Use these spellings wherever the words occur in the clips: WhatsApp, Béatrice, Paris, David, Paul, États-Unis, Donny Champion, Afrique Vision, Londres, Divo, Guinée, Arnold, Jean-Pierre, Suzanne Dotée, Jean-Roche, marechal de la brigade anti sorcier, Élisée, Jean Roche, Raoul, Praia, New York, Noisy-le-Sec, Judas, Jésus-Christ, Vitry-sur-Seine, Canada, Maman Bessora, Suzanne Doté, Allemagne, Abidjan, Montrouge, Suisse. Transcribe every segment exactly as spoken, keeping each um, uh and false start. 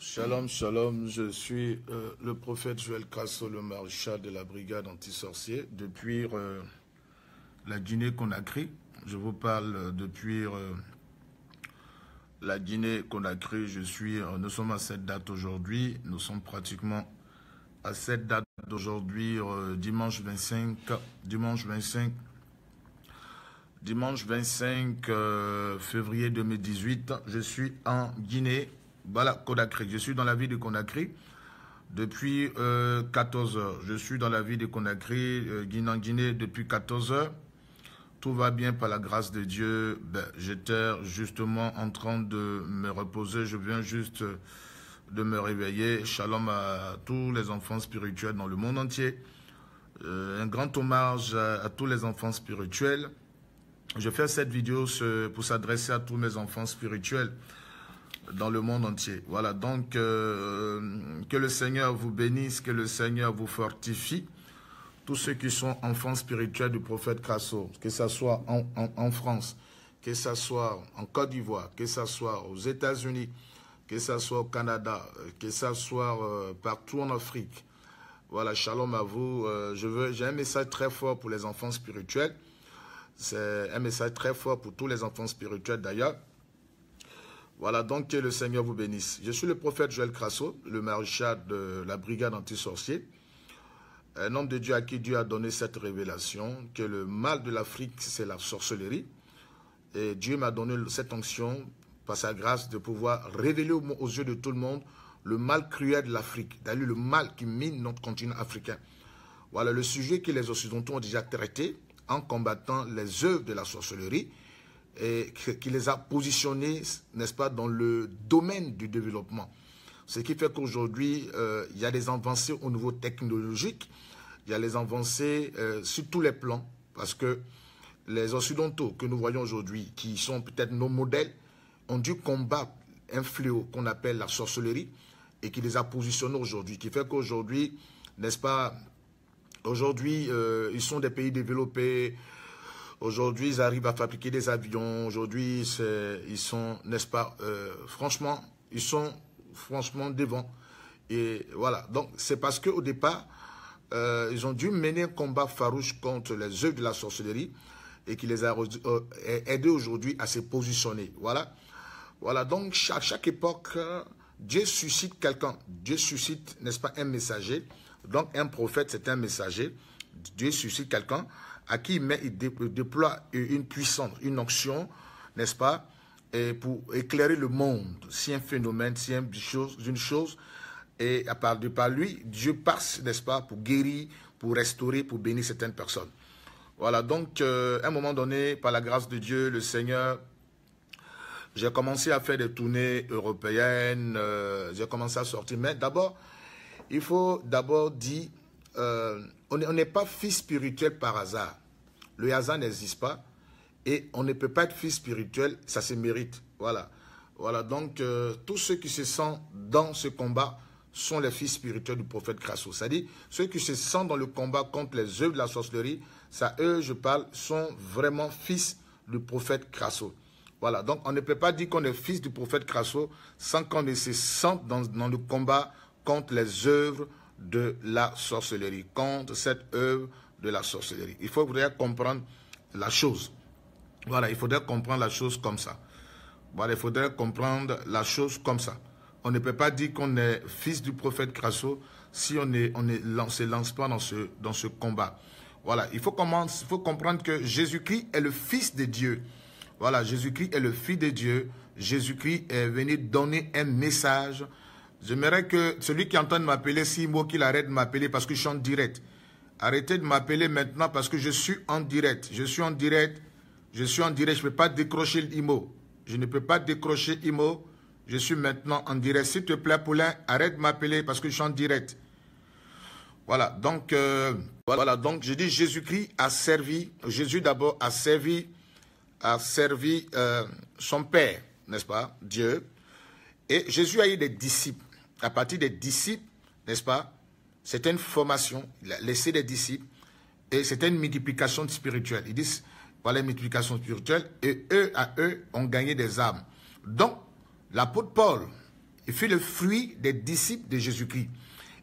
Shalom, shalom, je suis euh, le prophète Joël Krasso, le maréchal de la brigade anti-sorcier, depuis euh, la Guinée Conakry. Je vous parle euh, depuis euh, la Guinée Conakry. Je suis, euh, nous sommes à cette date aujourd'hui, nous sommes pratiquement à cette date d'aujourd'hui, euh, dimanche vingt-cinq, dimanche vingt-cinq, dimanche vingt-cinq euh, février deux mille dix-huit. Je suis en Guinée. Voilà, Conakry. Je suis dans la ville de Conakry depuis euh, quatorze heures. Je suis dans la ville de Conakry, euh, Guinée en Guinée, depuis quatorze heures. Tout va bien par la grâce de Dieu. Ben, j'étais justement en train de me reposer. Je viens juste de me réveiller. Shalom à tous les enfants spirituels dans le monde entier. Euh, un grand hommage à, à tous les enfants spirituels. Je fais cette vidéo pour s'adresser à tous mes enfants spirituels dans le monde entier. Voilà, donc euh, que le Seigneur vous bénisse, que le Seigneur vous fortifie. Tous ceux qui sont enfants spirituels du prophète Krasso, que ce soit en, en, en France, que ce soit en Côte d'Ivoire, que ce soit aux États-Unis, que ce soit au Canada, que ce soit euh, partout en Afrique. Voilà, shalom à vous. Euh, je veux, j'ai un message très fort pour les enfants spirituels. C'est un message très fort pour tous les enfants spirituels d'ailleurs. Voilà, donc que le Seigneur vous bénisse. Je suis le prophète Joël Krasso, le maréchal de la brigade anti-sorcier, un homme de Dieu à qui Dieu a donné cette révélation, que le mal de l'Afrique, c'est la sorcellerie. Et Dieu m'a donné cette onction, par sa grâce, de pouvoir révéler aux yeux de tout le monde le mal cruel de l'Afrique, d'ailleurs le mal qui mine notre continent africain. Voilà, le sujet que les Occidentaux ont déjà traité en combattant les œuvres de la sorcellerie, et qui les a positionnés, n'est-ce pas, dans le domaine du développement. Ce qui fait qu'aujourd'hui, euh, il y a des avancées au niveau technologique, il y a des avancées euh, sur tous les plans, parce que les Occidentaux que nous voyons aujourd'hui, qui sont peut-être nos modèles, ont dû combattre un fléau qu'on appelle la sorcellerie, et qui les a positionnés aujourd'hui. Ce qui fait qu'aujourd'hui, n'est-ce pas, aujourd'hui, euh, ils sont des pays développés. Aujourd'hui, ils arrivent à fabriquer des avions. Aujourd'hui, ils sont, n'est-ce pas, euh, franchement, ils sont franchement devant. Et voilà. Donc, c'est parce qu'au départ, euh, ils ont dû mener un combat farouche contre les œuvres de la sorcellerie et qui les a euh, aidés aujourd'hui à se positionner. Voilà. Voilà. Donc, à chaque époque, euh, Dieu suscite quelqu'un. Dieu suscite, n'est-ce pas, un messager. Donc, un prophète, c'est un messager. Dieu suscite quelqu'un à qui il, met, il déploie une puissance, une onction, n'est-ce pas, et pour éclairer le monde. Si un phénomène, si une chose, une chose et à part de par lui, Dieu passe, n'est-ce pas, pour guérir, pour restaurer, pour bénir certaines personnes. Voilà, donc, euh, à un moment donné, par la grâce de Dieu, le Seigneur, j'ai commencé à faire des tournées européennes, euh, j'ai commencé à sortir. Mais d'abord, il faut d'abord dire... Euh, on n'est pas fils spirituel par hasard. Le hasard n'existe pas. Et on ne peut pas être fils spirituel, ça se mérite. Voilà. Voilà. Donc, euh, tous ceux qui se sentent dans ce combat sont les fils spirituels du prophète Krasso. C'est-à-dire, ceux qui se sentent dans le combat contre les œuvres de la sorcellerie, ça, eux, je parle, sont vraiment fils du prophète Krasso. Voilà. Donc, on ne peut pas dire qu'on est fils du prophète Krasso sans qu'on ne se sente dans, dans le combat contre les œuvres de la sorcellerie, contre cette œuvre de la sorcellerie. Il faudrait comprendre la chose. Voilà, il faudrait comprendre la chose comme ça. Voilà, il faudrait comprendre la chose comme ça. On ne peut pas dire qu'on est fils du prophète Krasso si on ne on est, on se lance pas dans ce, dans ce combat. Voilà, il faut, commencer, il faut comprendre que Jésus-Christ est le Fils de Dieu. Voilà, Jésus-Christ est le Fils de Dieu. Jésus-Christ est venu donner un message. J'aimerais que celui qui entend m'appeler, s'il moi qu'il arrête de m'appeler parce que je suis en direct. Arrêtez de m'appeler maintenant parce que je suis en direct. Je suis en direct. Je suis en direct. Je ne peux pas décrocher l'I M O. Je ne peux pas décrocher l'I M O. Je suis maintenant en direct. S'il te plaît, Paulin, arrête de m'appeler parce que je suis en direct. Voilà. Donc, euh, voilà. Donc, je dis Jésus-Christ a servi. Jésus d'abord a servi, a servi euh, son Père, n'est-ce pas, Dieu. Et Jésus a eu des disciples. À partir des disciples, n'est-ce pas? C'était une formation, il a laissé des disciples, et c'était une multiplication spirituelle. Ils disent, voilà, multiplication spirituelle, et eux à eux ont gagné des âmes. Donc, l'apôtre Paul, Il fut le fruit des disciples de Jésus-Christ.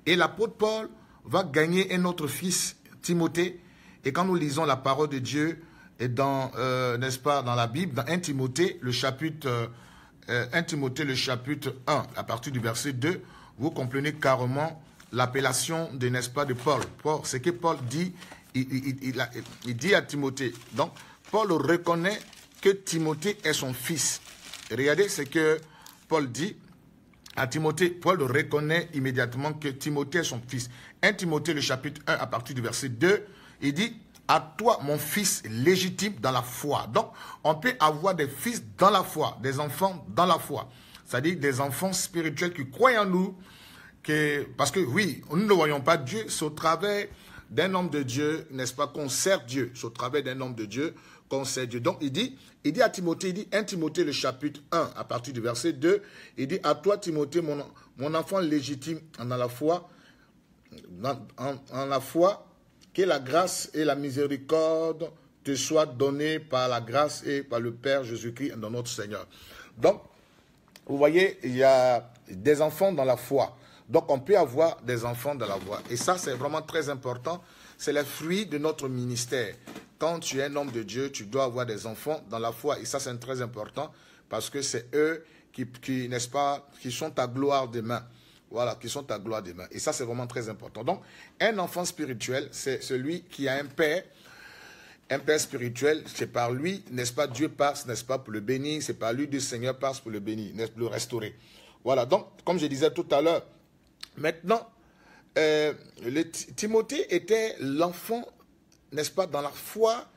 Et l'apôtre Paul va gagner un autre fils, Timothée. Et quand nous lisons la parole de Dieu, et dans, euh, n'est-ce pas, dans la Bible, dans First Timothée, le chapitre, euh, First Timothée, le chapitre un, à partir du verset deux, vous comprenez carrément l'appellation de, n'est-ce pas, de Paul. Paul. Ce que Paul dit, il, il, il, a, il dit à Timothée. Donc, Paul reconnaît que Timothée est son fils. Et regardez ce que Paul dit à Timothée. Paul reconnaît immédiatement que Timothée est son fils. First Timothée, le chapitre un, à partir du verset deux, il dit... À toi, mon fils légitime dans la foi. Donc, on peut avoir des fils dans la foi, des enfants dans la foi. C'est-à-dire des enfants spirituels qui croient en nous. Que, parce que oui, nous ne voyons pas Dieu. C'est au travers d'un homme de Dieu, n'est-ce pas, qu'on sert Dieu. C'est au travers d'un homme de Dieu qu'on sert Dieu. Donc, il dit, il dit à Timothée, il dit, First Timothée, le chapitre un, à partir du verset deux, il dit, à toi, Timothée, mon, mon enfant légitime dans la foi, dans, en, en la foi, que la grâce et la miséricorde te soient données par la grâce et par le Père Jésus-Christ, dans notre Seigneur. Donc, vous voyez, il y a des enfants dans la foi. Donc, on peut avoir des enfants dans la foi. Et ça, c'est vraiment très important. C'est le fruit de notre ministère. Quand tu es un homme de Dieu, tu dois avoir des enfants dans la foi. Et ça, c'est très important parce que c'est eux qui, qui n'est-ce pas, qui sont à gloire demain. Voilà, qui sont à gloire demain. Et ça, c'est vraiment très important. Donc, un enfant spirituel, c'est celui qui a un père, un père spirituel. C'est par lui, n'est-ce pas, Dieu passe, n'est-ce pas, pour le bénir. C'est par lui, le Seigneur passe pour le bénir, pour le restaurer. Voilà, donc, comme je disais tout à l'heure, maintenant, euh, le, Timothée était l'enfant, n'est-ce pas, dans la foi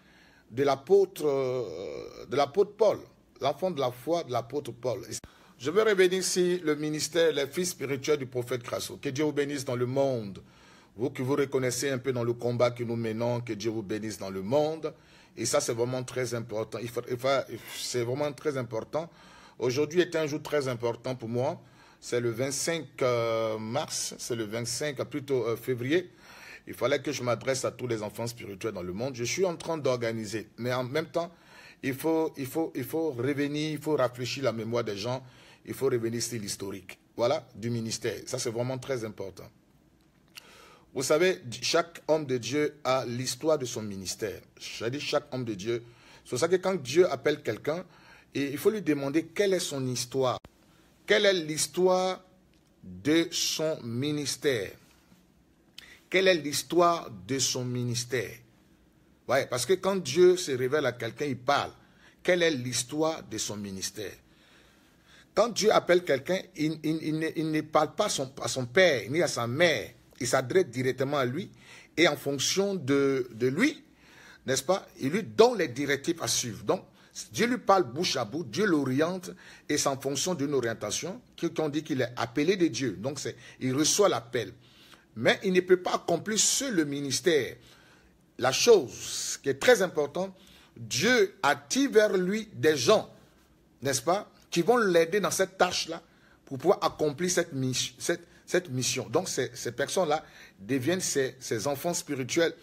de l'apôtre euh, de l'apôtre Paul. L'enfant de la foi de l'apôtre Paul. Je veux revenir sur le ministère, les fils spirituels du prophète Krasso. Que Dieu vous bénisse dans le monde. Vous qui vous reconnaissez un peu dans le combat que nous menons, que Dieu vous bénisse dans le monde. Et ça, c'est vraiment très important. Il faut, il faut, c'est vraiment très important. Aujourd'hui est un jour très important pour moi. C'est le vingt-cinq mars, c'est le vingt-cinq, plutôt février. Il fallait que je m'adresse à tous les enfants spirituels dans le monde. Je suis en train d'organiser, mais en même temps, il faut, il faut, il faut revenir, il faut rafraîchir la mémoire des gens. Il faut revenir sur l'historique, voilà, du ministère. Ça, c'est vraiment très important. Vous savez, chaque homme de Dieu a l'histoire de son ministère. Je dis chaque homme de Dieu. C'est pour ça que quand Dieu appelle quelqu'un, il faut lui demander quelle est son histoire. Quelle est l'histoire de son ministère? Quelle est l'histoire de son ministère? Ouais, parce que quand Dieu se révèle à quelqu'un, il parle. Quelle est l'histoire de son ministère? Quand Dieu appelle quelqu'un, il, il, il, ne, il ne parle pas son, à son père ni à sa mère. Il s'adresse directement à lui. Et en fonction de, de lui, n'est-ce pas, il lui donne les directives à suivre. Donc, Dieu lui parle bouche à bout, Dieu l'oriente. Et c'est en fonction d'une orientation qu'on dit qu'il est appelé de Dieu. Donc, il reçoit l'appel. Mais il ne peut pas accomplir seul le ministère. La chose qui est très importante, Dieu attire vers lui des gens, n'est-ce pas, qui vont l'aider dans cette tâche-là pour pouvoir accomplir cette, cette, cette mission. Donc, ces, ces personnes-là deviennent ses, ses enfants spirituels.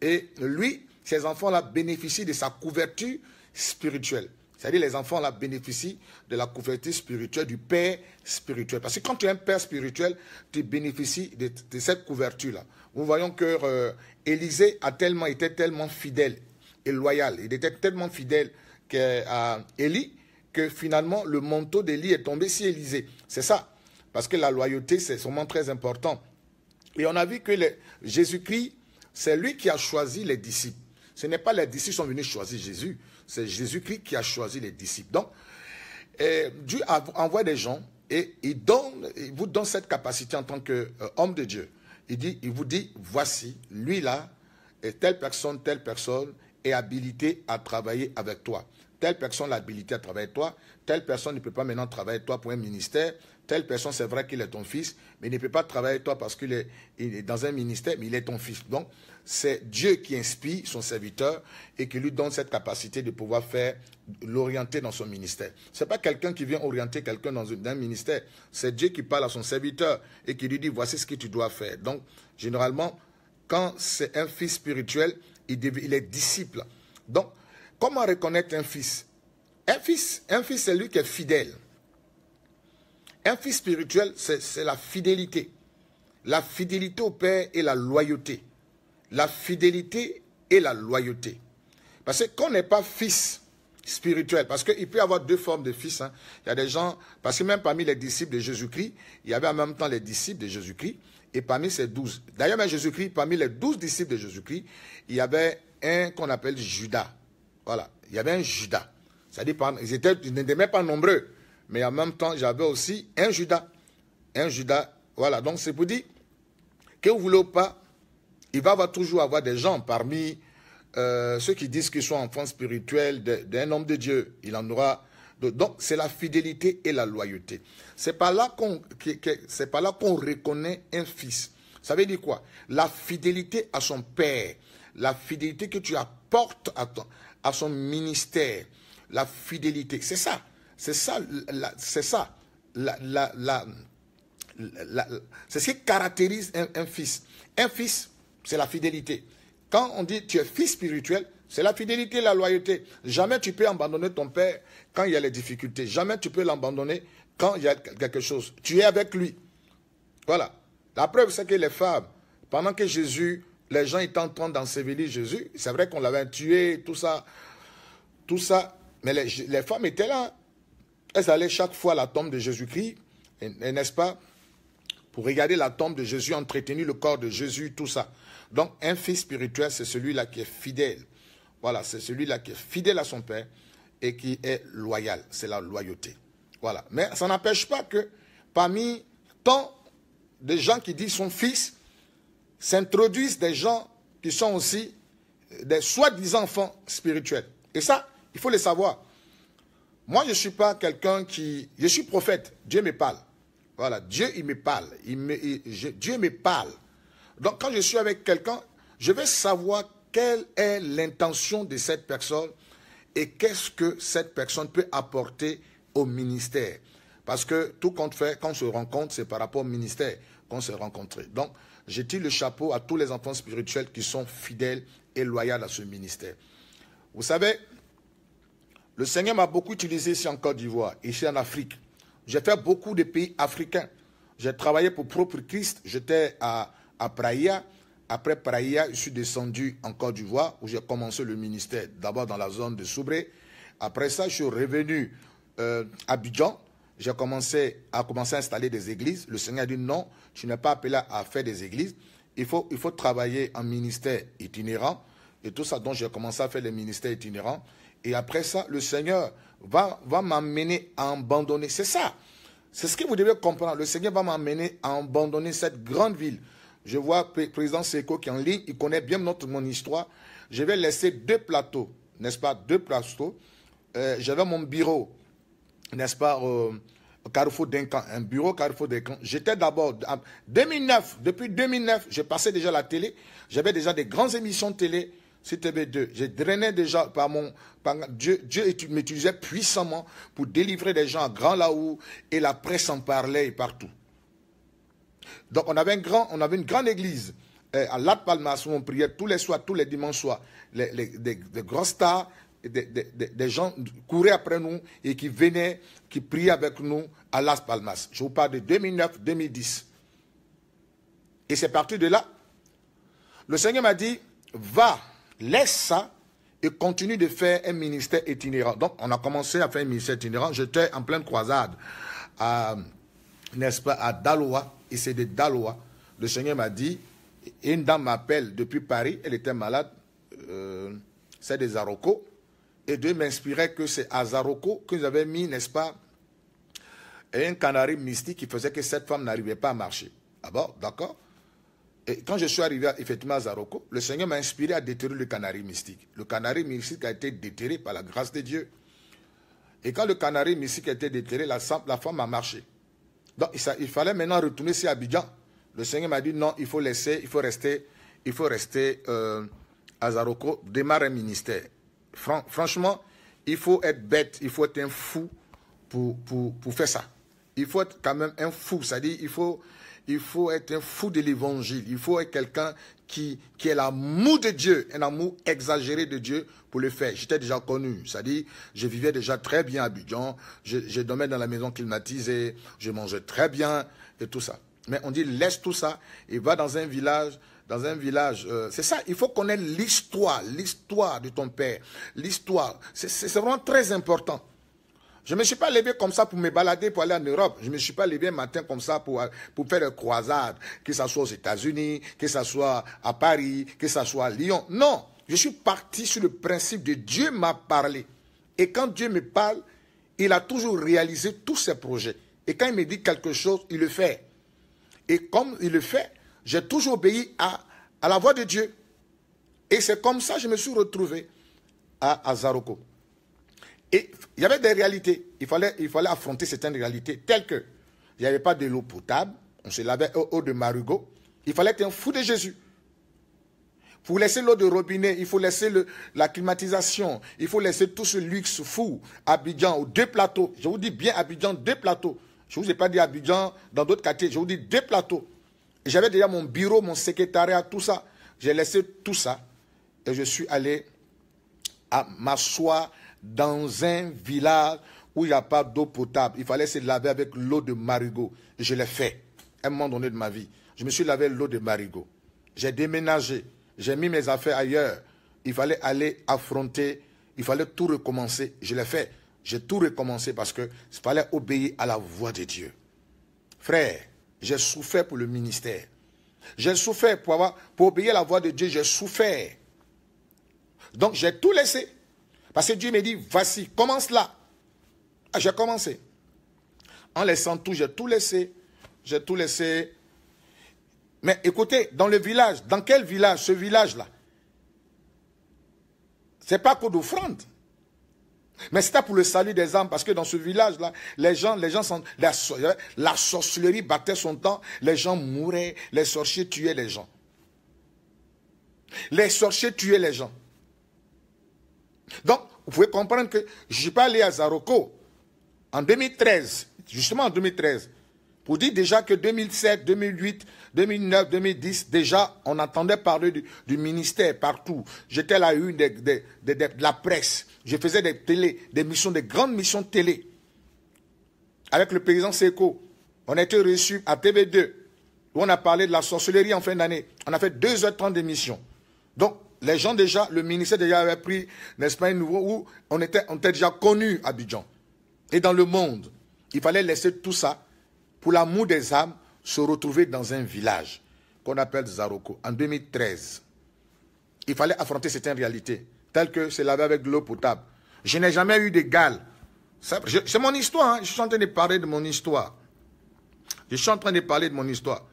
Et lui, ces enfants-là bénéficient de sa couverture spirituelle. C'est-à-dire, les enfants-là bénéficient de la couverture spirituelle, du père spirituel. Parce que quand tu es un père spirituel, tu bénéficies de, de cette couverture-là. Nous voyons que euh, Élisée a tellement, était tellement fidèle et loyal. Il était tellement fidèle qu'à Élie, que finalement, le manteau d'Élie est tombé sur Élisée. C'est ça. Parce que la loyauté, c'est vraiment très important. Et on a vu que Jésus-Christ, c'est lui qui a choisi les disciples. Ce n'est pas les disciples qui sont venus choisir Jésus. C'est Jésus-Christ qui a choisi les disciples. Donc, et Dieu envoie des gens et il, donne, il vous donne cette capacité en tant qu'homme de Dieu. Il, dit, il vous dit, voici, lui-là, et telle personne, telle personne est habilitée à travailler avec toi. Telle personne l'a habilité à travailler avec toi. Telle personne ne peut pas maintenant travailler avec toi pour un ministère. Telle personne, c'est vrai qu'il est ton fils, mais il ne peut pas travailler avec toi parce qu'il est, il est dans un ministère, mais il est ton fils. Donc, c'est Dieu qui inspire son serviteur et qui lui donne cette capacité de pouvoir faire, l'orienter dans son ministère. Ce n'est pas quelqu'un qui vient orienter quelqu'un dans un ministère. C'est Dieu qui parle à son serviteur et qui lui dit, voici ce que tu dois faire. Donc, généralement, quand c'est un fils spirituel, il, dev... il est disciple. Donc, comment reconnaître un fils? Un fils, un fils c'est lui qui est fidèle. Un fils spirituel, c'est la fidélité. La fidélité au Père et la loyauté. La fidélité et la loyauté. Parce qu'on n'est pas fils spirituel. Parce qu'il peut y avoir deux formes de fils. Hein. Il y a des gens, parce que même parmi les disciples de Jésus-Christ, il y avait en même temps les disciples de Jésus-Christ. Et parmi ces douze, d'ailleurs même Jésus-Christ, parmi les douze disciples de Jésus-Christ, il y avait un qu'on appelle Judas. Voilà, il y avait un Judas. C'est-à-dire, ils, ils n'étaient même pas nombreux. Mais en même temps, j'avais aussi un Judas. Un Judas, voilà. Donc c'est pour dire, que vous voulez ou pas, il va avoir, toujours avoir des gens parmi euh, ceux qui disent qu'ils sont enfants spirituels d'un homme de Dieu. Il en aura. Donc c'est la fidélité et la loyauté. C'est par là qu'on qu'on reconnaît un fils. Ça veut dire quoi? La fidélité à son père. La fidélité que tu apportes à, ton, à son ministère. La fidélité, c'est ça. C'est ça, c'est ça, la, la, la, la, la, c'est ce qui caractérise un, un fils. Un fils, c'est la fidélité. Quand on dit tu es fils spirituel, c'est la fidélité, la loyauté. Jamais tu peux abandonner ton père quand il y a les difficultés. Jamais tu peux l'abandonner quand il y a quelque chose. Tu es avec lui. Voilà. La preuve, c'est que les femmes, pendant que Jésus, les gens étaient en train d'ensevelir Jésus, c'est vrai qu'on l'avait tué, tout ça, tout ça, mais les, les femmes étaient là. Elles allaient chaque fois à la tombe de Jésus-Christ, n'est-ce pas, pour regarder la tombe de Jésus, entretenir le corps de Jésus, tout ça. Donc, un fils spirituel, c'est celui-là qui est fidèle. Voilà, c'est celui-là qui est fidèle à son Père et qui est loyal. C'est la loyauté. Voilà. Mais ça n'empêche pas que parmi tant de gens qui disent son fils, s'introduisent des gens qui sont aussi des soi-disant enfants spirituels. Et ça, il faut le savoir. Moi, je ne suis pas quelqu'un qui... Je suis prophète. Dieu me parle. Voilà. Dieu, il me parle. Il me, il, je, Dieu me parle. Donc, quand je suis avec quelqu'un, je vais savoir quelle est l'intention de cette personne et qu'est-ce que cette personne peut apporter au ministère. Parce que tout compte fait, quand on se rencontre, c'est par rapport au ministère qu'on s'est rencontré. Donc, je tire le chapeau à tous les enfants spirituels qui sont fidèles et loyaux à ce ministère. Vous savez... Le Seigneur m'a beaucoup utilisé ici en Côte d'Ivoire, ici en Afrique. J'ai fait beaucoup de pays africains. J'ai travaillé pour propre Christ. J'étais à, à Praia. Après Praia, je suis descendu en Côte d'Ivoire où j'ai commencé le ministère. D'abord dans la zone de Soubré. Après ça, je suis revenu euh, à Abidjan. J'ai commencé à, commencé à installer des églises. Le Seigneur a dit non, tu n'es pas appelé à faire des églises. Il faut, il faut travailler en ministère itinérant. Et tout ça, donc j'ai commencé à faire les ministères itinérants. Et après ça, le Seigneur va, va m'amener à abandonner. C'est ça. C'est ce que vous devez comprendre. Le Seigneur va m'amener à abandonner cette grande ville. Je vois le président Seko qui est en ligne. Il connaît bien notre, mon histoire. Je vais laisser deux plateaux, n'est-ce pas? Deux plateaux. Euh, J'avais mon bureau, n'est-ce pas, euh, au Carrefour d'un camp. Un bureau au Carrefour d'un camp. J'étais d'abord, en deux mille neuf, depuis deux mille neuf, je passais déjà la télé. J'avais déjà des grandes émissions de télé. C T V deux, je drainais déjà par mon... Par, Dieu, Dieu m'utilisait puissamment pour délivrer des gens à Grand Laou et la presse en parlait et partout. Donc on avait, un grand, on avait une grande église euh, à Las Palmas où on priait tous les soirs, tous les dimanches soirs. Les, les, des, des gros stars, des, des, des gens couraient après nous et qui venaient, qui priaient avec nous à Las Palmas. Je vous parle de deux mille neuf deux mille dix. Et c'est parti de là. Le Seigneur m'a dit, va... Laisse ça et continue de faire un ministère itinérant. Donc, on a commencé à faire un ministère itinérant. J'étais en pleine croisade à, n'est-ce pas, à Daloa. Et c'est de Daloa. Le Seigneur m'a dit, une dame m'appelle depuis Paris. Elle était malade. Euh, c'est de Zaroko. Et Dieu m'inspirait que c'est à Zaroko que j'avais mis, n'est-ce pas, un canari mystique qui faisait que cette femme n'arrivait pas à marcher. Ah bon, d'accord? Et quand je suis arrivé à, effectivement à Zaroko, le Seigneur m'a inspiré à déterrer le canari mystique. Le canari mystique a été déterré par la grâce de Dieu. Et quand le canari mystique a été déterré, la, la femme a marché. Donc ça, il fallait maintenant retourner sur Abidjan. Le Seigneur m'a dit non, il faut laisser, il faut rester, il faut rester euh, à Zaroko, démarrer un ministère. Fran, franchement, il faut être bête, il faut être un fou pour, pour, pour faire ça. Il faut être quand même un fou, c'est-à-dire il faut, il faut être un fou de l'évangile. Il faut être quelqu'un qui, qui ait l'amour de Dieu, un amour exagéré de Dieu pour le faire. J'étais déjà connu, c'est-à-dire je vivais déjà très bien à Abidjan, je, je dormais dans la maison climatisée, je mangeais très bien et tout ça. Mais on dit laisse tout ça et va dans un village, dans un village. Euh, c'est ça, il faut connaître l'histoire, l'histoire de ton père, l'histoire. C'est vraiment très important. Je ne me suis pas levé comme ça pour me balader, pour aller en Europe. Je ne me suis pas levé un matin comme ça pour, pour faire des croisades, que ce soit aux États-Unis, que ce soit à Paris, que ce soit à Lyon. Non, je suis parti sur le principe de Dieu m'a parlé. Et quand Dieu me parle, il a toujours réalisé tous ses projets. Et quand il me dit quelque chose, il le fait. Et comme il le fait, j'ai toujours obéi à, à la voix de Dieu. Et c'est comme ça que je me suis retrouvé à, à Zaroko. Et il y avait des réalités. Il fallait, il fallait affronter certaines réalités telles que il n'y avait pas de l'eau potable. On se lavait au haut de Marugo. Il fallait être un fou de Jésus. Pour laisser l'eau de robinet, il faut laisser le, la climatisation. Il faut laisser tout ce luxe fou. Abidjan, aux deux plateaux. Je vous dis bien Abidjan, deux plateaux. Je ne vous ai pas dit Abidjan, dans d'autres quartiers. Je vous dis deux plateaux. J'avais déjà mon bureau, mon secrétariat, tout ça. J'ai laissé tout ça. Et je suis allé à m'asseoir dans un village où il n'y a pas d'eau potable. Il fallait se laver avec l'eau de marigot. Je l'ai fait, à un moment donné de ma vie. Je me suis lavé l'eau de marigot. J'ai déménagé, j'ai mis mes affaires ailleurs. Il fallait aller affronter, il fallait tout recommencer. Je l'ai fait, j'ai tout recommencé parce qu'il fallait obéir à la voix de Dieu. Frère, j'ai souffert pour le ministère. J'ai souffert pour, avoir, pour obéir à la voix de Dieu, j'ai souffert. Donc j'ai tout laissé. Parce que Dieu me dit, voici, commence là. Ah, j'ai commencé. En laissant tout, j'ai tout laissé. J'ai tout laissé. Mais écoutez, dans le village, dans quel village, ce village-là? Ce n'est pas pour d'offrande. Mais c'était pour le salut des âmes. Parce que dans ce village-là, les gens, les gens sont, la, la sorcellerie battait son temps. Les gens mouraient. Les sorciers tuaient les gens. Les sorciers tuaient les gens. Donc, vous pouvez comprendre que je ne suis pas allé à Zaroko en deux mille treize, justement en deux mille treize, pour dire déjà que deux mille sept, deux mille huit, deux mille neuf, deux mille dix, déjà, on entendait parler du, du ministère partout. J'étais à la une de, de, de, de, de la presse. Je faisais des télé, des missions, des grandes missions de télé. Avec le président Seko, on a été reçus à T V deux, où on a parlé de la sorcellerie en fin d'année. On a fait deux heures trente d'émissions. Donc, les gens déjà, le ministère déjà avait pris, n'est-ce pas, un nouveau, où on était, on était déjà connu à Abidjan. Et dans le monde, il fallait laisser tout ça pour l'amour des âmes se retrouver dans un village qu'on appelle Zaroko, en deux mille treize. Il fallait affronter certaines réalités, telles que se laver avec de l'eau potable. Je n'ai jamais eu de gale. C'est mon histoire, hein. Je suis en train de parler de mon histoire. Je suis en train de parler de mon histoire.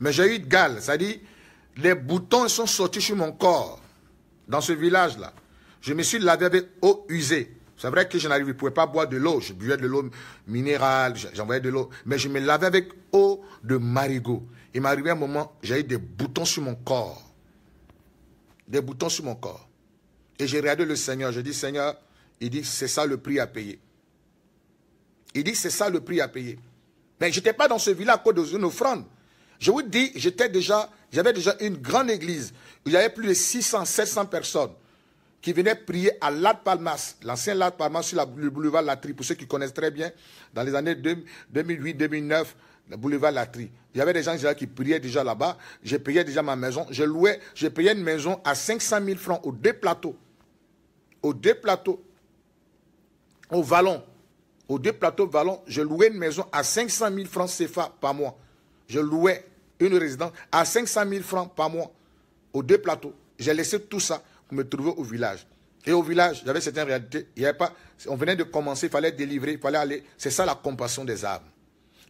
Mais j'ai eu de gale, c'est-à-dire, les boutons sont sortis sur mon corps. Dans ce village-là, je me suis lavé avec eau usée. C'est vrai que je n'arrivais, pouvais pas boire de l'eau. Je buvais de l'eau minérale, j'envoyais de l'eau. Mais je me lavais avec eau de marigot. Il m'arrivait un moment, j'ai eu des boutons sur mon corps. Des boutons sur mon corps. Et j'ai regardé le Seigneur. Je dis, Seigneur, il dit, c'est ça le prix à payer. Il dit, c'est ça le prix à payer. Mais je n'étais pas dans ce village à cause d'une offrande. Je vous dis, j'étais déjà, j'avais déjà une grande église où il y avait plus de six cents, sept cents personnes qui venaient prier à Las Palmas, l'ancien Las Palmas sur la, le boulevard Latry, pour ceux qui connaissent très bien, dans les années deux mille huit, deux mille neuf, le boulevard Latry. Il y avait des gens qui priaient déjà là-bas, je payais déjà ma maison, je louais, je payais une maison à cinq cent mille francs aux deux plateaux, aux deux plateaux, au Vallon, aux deux plateaux Vallon, je louais une maison à cinq cent mille francs C F A par mois. Je louais une résidence à cinq cent mille francs par mois, aux deux plateaux. J'ai laissé tout ça pour me trouver au village. Et au village, j'avais certaines réalités. Il y avait pas, on venait de commencer, il fallait délivrer, il fallait aller. C'est ça la compassion des âmes.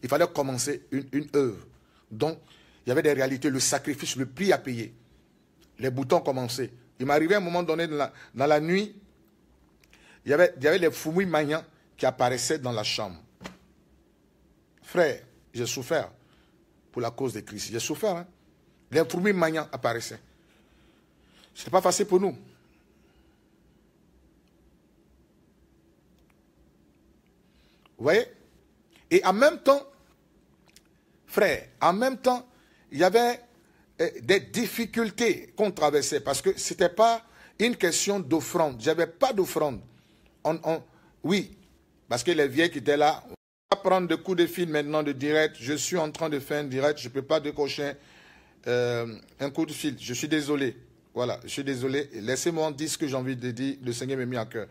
Il fallait commencer une, une œuvre. Donc, il y avait des réalités, le sacrifice, le prix à payer. Les boutons commençaient. Il m'arrivait à un moment donné, dans la, dans la nuit, il y avait, il y avait les fourmis maniants qui apparaissaient dans la chambre. Frère, j'ai souffert. Pour la cause de Christ. J'ai souffert. Hein? Les fourmis maniants apparaissaient. Ce n'était pas facile pour nous. Vous voyez? Et en même temps, frère, en même temps, il y avait des difficultés qu'on traversait parce que ce n'était pas une question d'offrande. Je n'avais pas d'offrande. On, on, oui, parce que les vieilles qui étaient là, on va prendre des coups de fil maintenant de direct. Je suis en train de faire un direct, je ne peux pas décocher euh, un coup de fil. Je suis désolé. Voilà, je suis désolé. Laissez-moi dire ce que j'ai envie de dire. Le Seigneur m'a mis à cœur.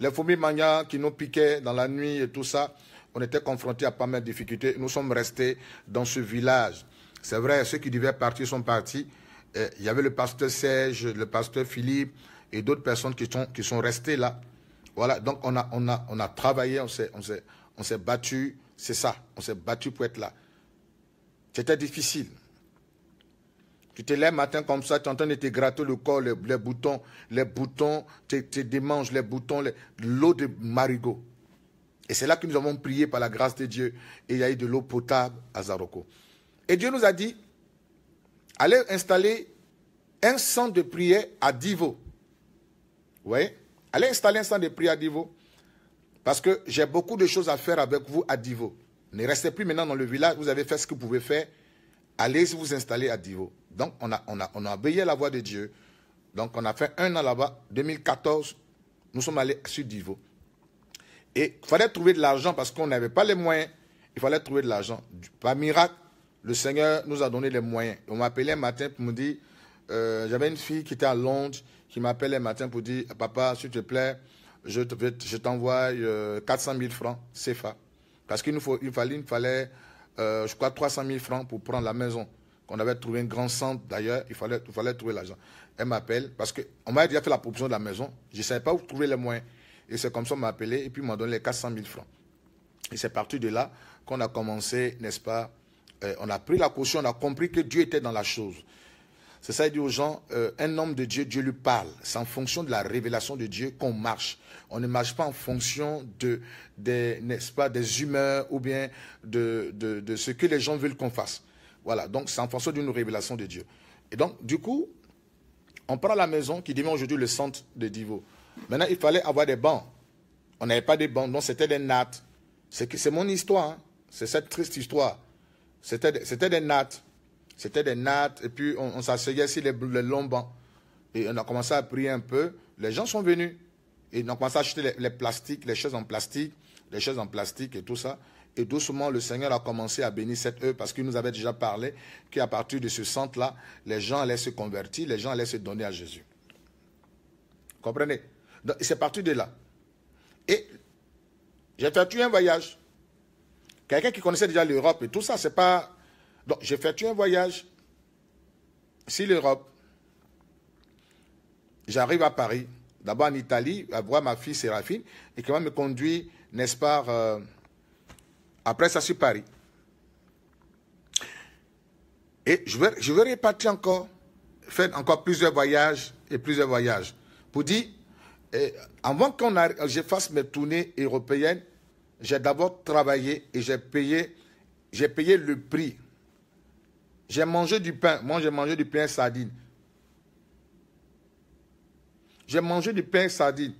Les fourmis manias qui nous piquaient dans la nuit et tout ça, on était confrontés à pas mal de difficultés. Nous sommes restés dans ce village. C'est vrai, ceux qui devaient partir sont partis. Eh, il y avait le pasteur Serge, le pasteur Philippe et d'autres personnes qui sont, qui sont restées là. Voilà, donc on a, on a, on a travaillé, on s'est on s'est battu. C'est ça, on s'est battu pour être là. C'était difficile. Tu te lèves matin comme ça, tu es en train de te gratter le corps, les, les boutons, les boutons, tu te démanges, les boutons, l'eau de marigot. Et c'est là que nous avons prié par la grâce de Dieu. Et il y a eu de l'eau potable à Zaroko. Et Dieu nous a dit, allez installer un centre de prière à Divo. Vous voyez? Allez installer un centre de prière à Divo. Parce que j'ai beaucoup de choses à faire avec vous à Divo. Ne restez plus maintenant dans le village, vous avez fait ce que vous pouvez faire. Allez vous installer à Divo. Donc, on a, on a, on a obéi la voix de Dieu. Donc, on a fait un an là-bas, deux mille quatorze, nous sommes allés sur Divo. Et il fallait trouver de l'argent parce qu'on n'avait pas les moyens. Il fallait trouver de l'argent. Par miracle, le Seigneur nous a donné les moyens. On m'appelait un matin pour me dire, euh, j'avais une fille qui était à Londres, qui m'appelait un matin pour dire, papa, s'il te plaît, je t'envoie te, je euh, quatre cent mille francs, C F A. Parce qu'il nous faut, il fallait, il fallait euh, je crois, trois cent mille francs pour prendre la maison. On avait trouvé un grand centre d'ailleurs, il fallait, il fallait trouver l'argent. Elle m'appelle parce qu'on m'avait déjà fait la proposition de la maison, je ne savais pas où trouver les moyens. Et c'est comme ça qu'on m'a appelé et puis on m'a donné les quatre cent mille francs. Et c'est parti de là qu'on a commencé, n'est-ce pas, euh, on a pris la caution, on a compris que Dieu était dans la chose. C'est ça, il dit aux gens, euh, un homme de Dieu, Dieu lui parle. C'est en fonction de la révélation de Dieu qu'on marche. On ne marche pas en fonction de, de n'est-ce pas, des humeurs ou bien de, de, de ce que les gens veulent qu'on fasse. Voilà, donc c'est en fonction d'une révélation de Dieu. Et donc, du coup, on prend la maison qui devient aujourd'hui le centre de Divo. Maintenant, il fallait avoir des bancs. On n'avait pas des bancs, donc c'était des nattes. C'est mon histoire, hein. C'est cette triste histoire. C'était des nattes. C'était des nattes, et puis on, on s'asseyait sur les, les longs bancs. Et on a commencé à prier un peu. Les gens sont venus. Et on a commencé à acheter les, les plastiques, les choses en plastique, les choses en plastique et tout ça. Et doucement, le Seigneur a commencé à bénir cette œuvre parce qu'il nous avait déjà parlé qu'à partir de ce centre-là, les gens allaient se convertir, les gens allaient se donner à Jésus. Comprenez? Donc, c'est parti de là. Et j'ai effectué un voyage. Quelqu'un qui connaissait déjà l'Europe et tout ça, c'est pas... Donc, j'ai effectué un voyage sur l'Europe. J'arrive à Paris, d'abord en Italie, à voir ma fille Séraphine, et qui va me conduire, n'est-ce pas... Euh, Après ça, c'est Paris. Et je vais, je vais répartir encore, faire encore plusieurs voyages et plusieurs voyages. Pour dire, eh, avant qu'on je fasse mes tournées européennes, j'ai d'abord travaillé et j'ai payé, j'ai payé le prix. J'ai mangé du pain. Moi, j'ai mangé du pain sardine. J'ai mangé du pain sardine.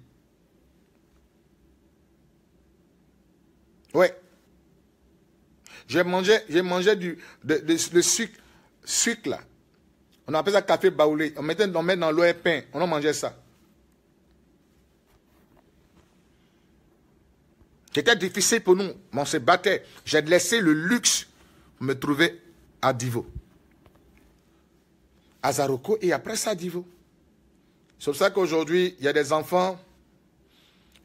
Ouais. J'ai mangé, j'ai mangé du de, de, de, le sucre, sucre là. On appelle ça café baoulé. On mettait, on mettait dans l'eau et pain. On en mangeait ça. C'était difficile pour nous. On se battait. J'ai laissé le luxe pour me trouver à Divo. À Zaroko et après ça à Divo. C'est pour ça qu'aujourd'hui, il y a des enfants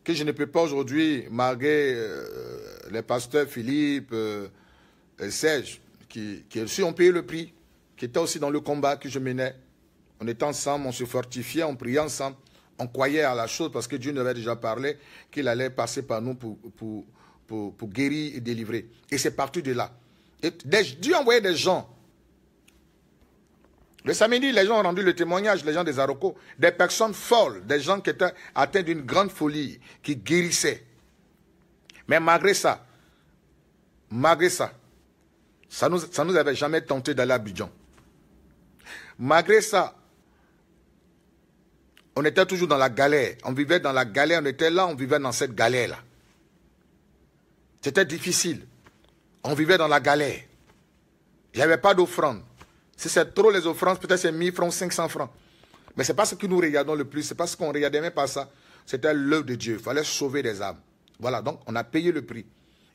que je ne peux pas aujourd'hui, malgré euh, les pasteurs Philippe... Euh, Et Serge, qui, qui aussi ont payé le prix, qui était aussi dans le combat que je menais. On était ensemble, on se fortifiait, on priait ensemble. On croyait à la chose parce que Dieu nous avait déjà parlé qu'il allait passer par nous pour, pour, pour, pour guérir et délivrer. Et c'est parti de là. Et Dieu envoyait des gens. Le samedi, les gens ont rendu le témoignage, les gens des Zaroko, des personnes folles, des gens qui étaient atteints d'une grande folie, qui guérissaient. Mais malgré ça, malgré ça, ça nous, ça nous avait jamais tenté d'aller à Abidjan. Malgré ça, on était toujours dans la galère. On vivait dans la galère, on était là, on vivait dans cette galère-là. C'était difficile. On vivait dans la galère. Il n'y avait pas d'offrande. Si c'est trop les offrandes, peut-être c'est mille francs, cinq cents francs. Mais ce n'est pas ce que nous regardons le plus. Ce n'est pas ce qu'on regardait même pas ça. C'était l'œuvre de Dieu. Il fallait sauver des âmes. Voilà, donc on a payé le prix.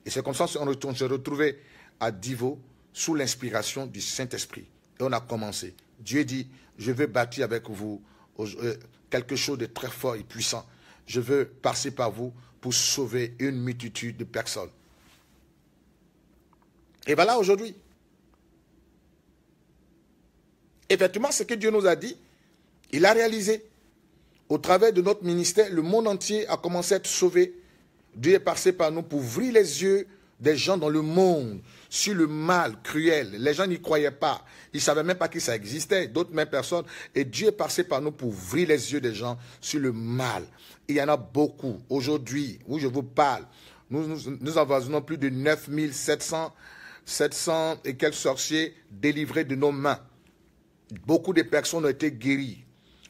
Et c'est comme ça qu'on s'est retrouvé à Divo sous l'inspiration du Saint-Esprit. Et on a commencé. Dieu dit, je veux bâtir avec vous quelque chose de très fort et puissant. Je veux passer par vous pour sauver une multitude de personnes. Et voilà aujourd'hui. Effectivement, ce que Dieu nous a dit, il a réalisé. Au travers de notre ministère, le monde entier a commencé à être sauvé. Dieu est passé par nous pour ouvrir les yeux des gens dans le monde sur le mal cruel. Les gens n'y croyaient pas. Ils ne savaient même pas que ça existait. D'autres mêmes personnes. Et Dieu est passé par nous pour ouvrir les yeux des gens sur le mal. Et il y en a beaucoup. Aujourd'hui, où je vous parle, nous, nous, nous avoisinons plus de neuf mille sept cents et quelques sorciers délivrés de nos mains. Beaucoup de personnes ont été guéries.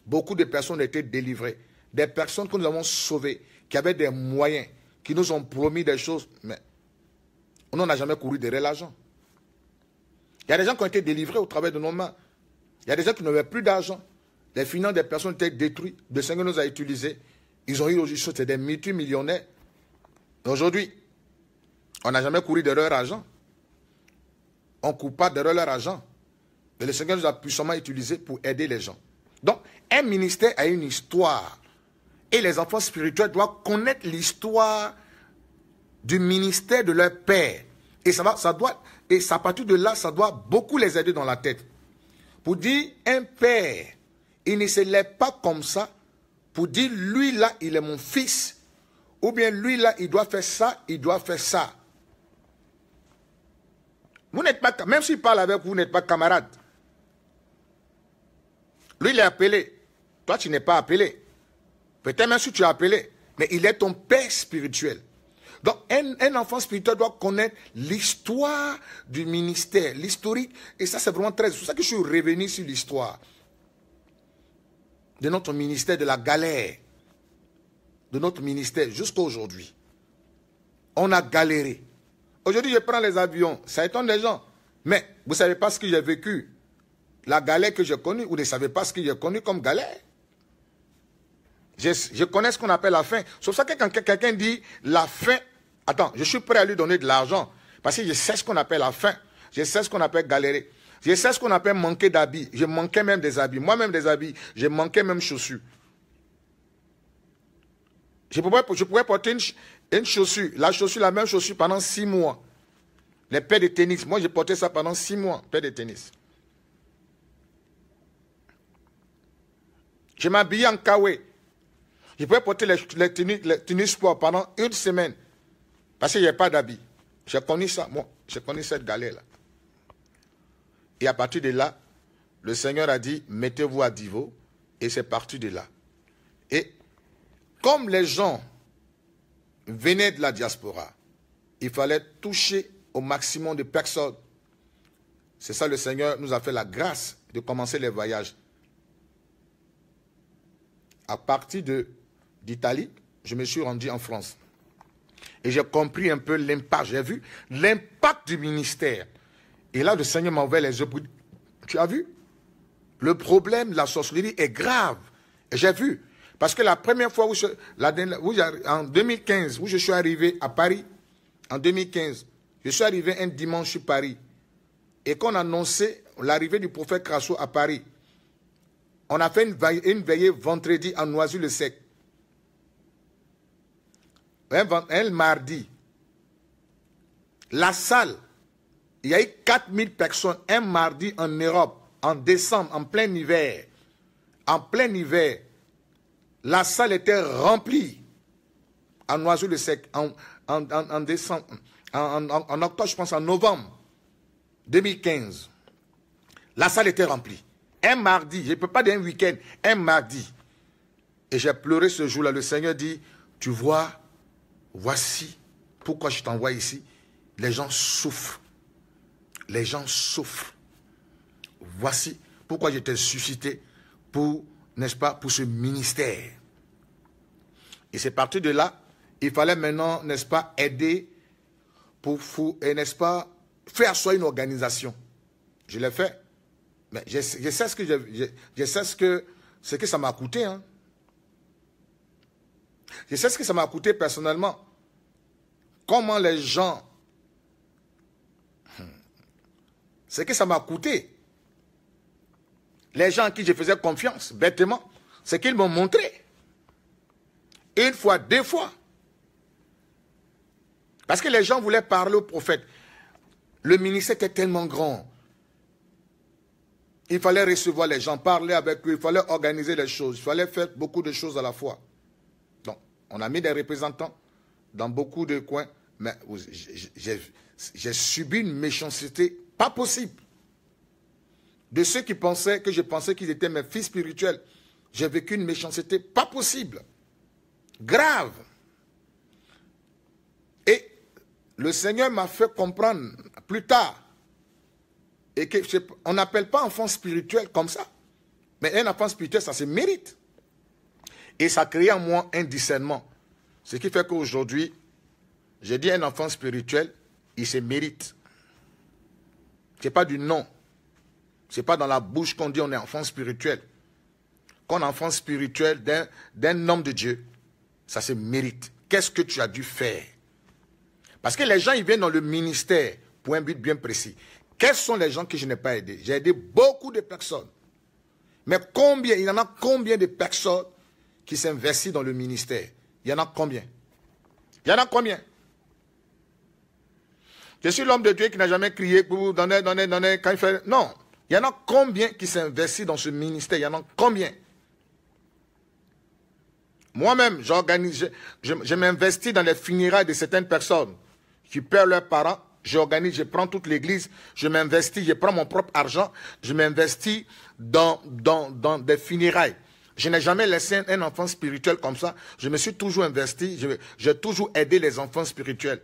Beaucoup de personnes ont été délivrées. Des personnes que nous avons sauvées, qui avaient des moyens, qui nous ont promis des choses, mais on n'en a jamais couru derrière l'argent. Il y a des gens qui ont été délivrés au travers de nos mains. Il y a des gens qui n'avaient plus d'argent. Les finances des personnes étaient détruites. Le Seigneur nous a utilisés. Ils ont eu aujourd'hui chose, c'est des multimillionnaires. Aujourd'hui, on n'a jamais couru derrière leur argent. On ne court pas derrière leur argent. Mais le Seigneur nous a puissamment utilisés pour aider les gens. Donc, un ministère a une histoire. Et les enfants spirituels doivent connaître l'histoire du ministère de leur père. Et ça va, ça doit, et ça, à partir de là, ça doit beaucoup les aider dans la tête. Pour dire, un père, il ne se lève pas comme ça pour dire, lui là, il est mon fils. Ou bien, lui là, il doit faire ça, il doit faire ça. Vous n'êtes pas, même s'il parle avec vous, vous n'êtes pas camarade. Lui, il est appelé. Toi, tu n'es pas appelé. Peut-être même si tu es appelé. Mais il est ton père spirituel. Donc, un, un enfant spirituel doit connaître l'histoire du ministère, l'historique. Et ça, c'est vraiment très... C'est pour ça que je suis revenu sur l'histoire de notre ministère, de la galère, de notre ministère jusqu'à aujourd'hui. On a galéré. Aujourd'hui, je prends les avions. Ça étonne les gens. Mais vous ne savez pas ce que j'ai vécu. La galère que j'ai connue. Vous ne savez pas ce que j'ai connu comme galère. Je, je connais ce qu'on appelle la faim. C'est pour ça que quand quelqu'un dit la faim... Attends, je suis prêt à lui donner de l'argent. Parce que je sais ce qu'on appelle la faim. Je sais ce qu'on appelle galérer. Je sais ce qu'on appelle manquer d'habits. Je manquais même des habits. Moi-même des habits. Je manquais même chaussures. Je pourrais, je pourrais porter une, une chaussure. La chaussure, la même chaussure pendant six mois. Les paires de tennis. Moi, j'ai porté ça pendant six mois. Paires de tennis. Je m'habillais en kawé. Je pouvais porter les, les, tenues, les tenues sport pendant une semaine. Parce que je n'avais pas d'habits. J'ai connu ça, moi. J'ai connu cette galère-là. Et à partir de là, le Seigneur a dit, mettez-vous à Divo. Et c'est parti de là. Et comme les gens venaient de la diaspora, il fallait toucher au maximum de personnes. C'est ça, le Seigneur nous a fait la grâce de commencer les voyages. À partir de d'Italie, je me suis rendu en France. Et j'ai compris un peu l'impact. J'ai vu l'impact du ministère. Et là, le Seigneur m'a ouvert les yeux. Tu as vu? Le problème de la sorcellerie est grave. Et j'ai vu. Parce que la première fois, où je, la, où en deux mille quinze, où je suis arrivé à Paris, en deux mille quinze, je suis arrivé un dimanche sur Paris. Et qu'on annonçait l'arrivée du prophète Krasso à Paris, on a fait une veillée, une veillée vendredi en Noisy-le-Sec. Un, un mardi, la salle, il y a eu quatre mille personnes, un mardi en Europe, en décembre, en plein hiver. En plein hiver, la salle était remplie en Noisy-le-Sec, en, en, en, en décembre, en, en, en octobre, je pense, en novembre deux mille quinze. La salle était remplie. Un mardi, je ne peux pas dire un week-end, un mardi. Et j'ai pleuré ce jour-là. Le Seigneur dit, tu vois, voici pourquoi je t'envoie ici. Les gens souffrent. Les gens souffrent. Voici pourquoi je t'ai suscité pour, n'est-ce pas, pour ce ministère. Et c'est parti de là, il fallait maintenant, n'est-ce pas, aider pour, n'est-ce pas, faire soit une organisation. Je l'ai fait. Mais je, je sais ce que je, je, je sais ce que, ce que ça m'a coûté. Hein. Je sais ce que ça m'a coûté personnellement. Comment les gens... C'est que ça m'a coûté. Les gens à qui je faisais confiance, bêtement, c'est qu'ils m'ont montré. Une fois, deux fois. Parce que les gens voulaient parler au prophète. Le ministère était tellement grand. Il fallait recevoir les gens, parler avec eux, il fallait organiser les choses, il fallait faire beaucoup de choses à la fois. Donc, on a mis des représentants dans beaucoup de coins, mais j'ai subi une méchanceté pas possible. De ceux qui pensaient que je pensais qu'ils étaient mes fils spirituels, j'ai vécu une méchanceté pas possible. Grave. Et le Seigneur m'a fait comprendre plus tard. Et que, je, on n'appelle pas enfant spirituel comme ça. Mais un enfant spirituel, ça se mérite. Et ça crée en moi un discernement. Ce qui fait qu'aujourd'hui, je dis un enfant spirituel, il se mérite. Ce n'est pas du nom. Ce n'est pas dans la bouche qu'on dit on est enfant spirituel. Qu'on est enfant spirituel d'un homme de Dieu, ça se mérite. Qu'est-ce que tu as dû faire? Parce que les gens, ils viennent dans le ministère pour un but bien précis. Quels sont les gens que je n'ai pas aidés? J'ai aidé beaucoup de personnes. Mais combien, il y en a combien de personnes qui s'investissent dans le ministère? Il y en a combien? Il y en a combien? Je suis l'homme de Dieu qui n'a jamais crié pour vous donner, donner, donner, quand il fait... Non. Il y en a combien qui s'investissent dans ce ministère? Il y en a combien? Moi-même, j'organise, je, je m'investis dans les funérailles de certaines personnes qui perdent leurs parents. J'organise, je prends toute l'église, je m'investis, je prends mon propre argent, je m'investis dans, dans, dans des funérailles. Je n'ai jamais laissé un enfant spirituel comme ça. Je me suis toujours investi, j'ai toujours aidé les enfants spirituels.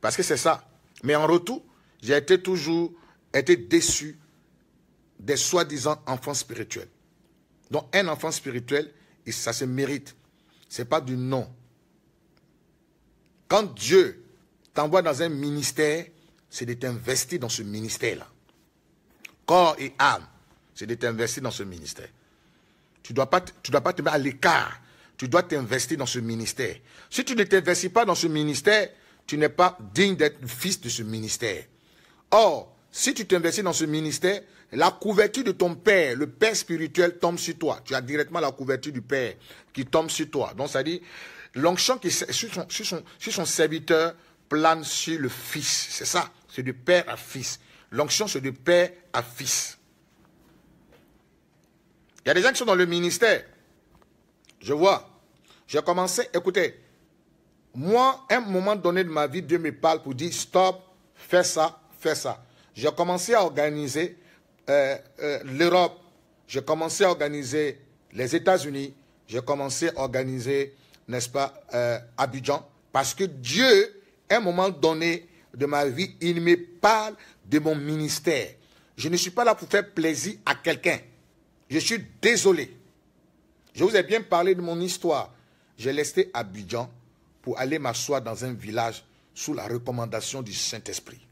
Parce que c'est ça. Mais en retour, j'ai été toujours été déçu des soi-disant enfants spirituels. Donc un enfant spirituel, ça se mérite. Ce n'est pas du nom. Quand Dieu t'envoies dans un ministère, c'est de t'investir dans ce ministère-là. Corps et âme, c'est de t'investir dans ce ministère. Tu ne dois pas te mettre à l'écart. Tu dois t'investir dans ce ministère. Si tu ne t'investis pas dans ce ministère, tu n'es pas digne d'être fils de ce ministère. Or, si tu t'investis dans ce ministère, la couverture de ton Père, le Père spirituel, tombe sur toi. Tu as directement la couverture du Père qui tombe sur toi. Donc, ça dit, l'onction qui sur son, sur son, sur son serviteur plane sur le Fils. C'est ça. C'est de Père à Fils. L'onction, c'est de Père à Fils. Il y a des gens qui sont dans le ministère. Je vois. J'ai commencé. Écoutez, moi, à un moment donné de ma vie, Dieu me parle pour dire, stop, fais ça, fais ça. J'ai commencé à organiser euh, euh, l'Europe. J'ai commencé à organiser les États-Unis. J'ai commencé à organiser, n'est-ce pas, euh, Abidjan. Parce que Dieu... À un moment donné de ma vie, il me parle de mon ministère. Je ne suis pas là pour faire plaisir à quelqu'un. Je suis désolé. Je vous ai bien parlé de mon histoire. J'ai laissé Abidjan pour aller m'asseoir dans un village sous la recommandation du Saint-Esprit.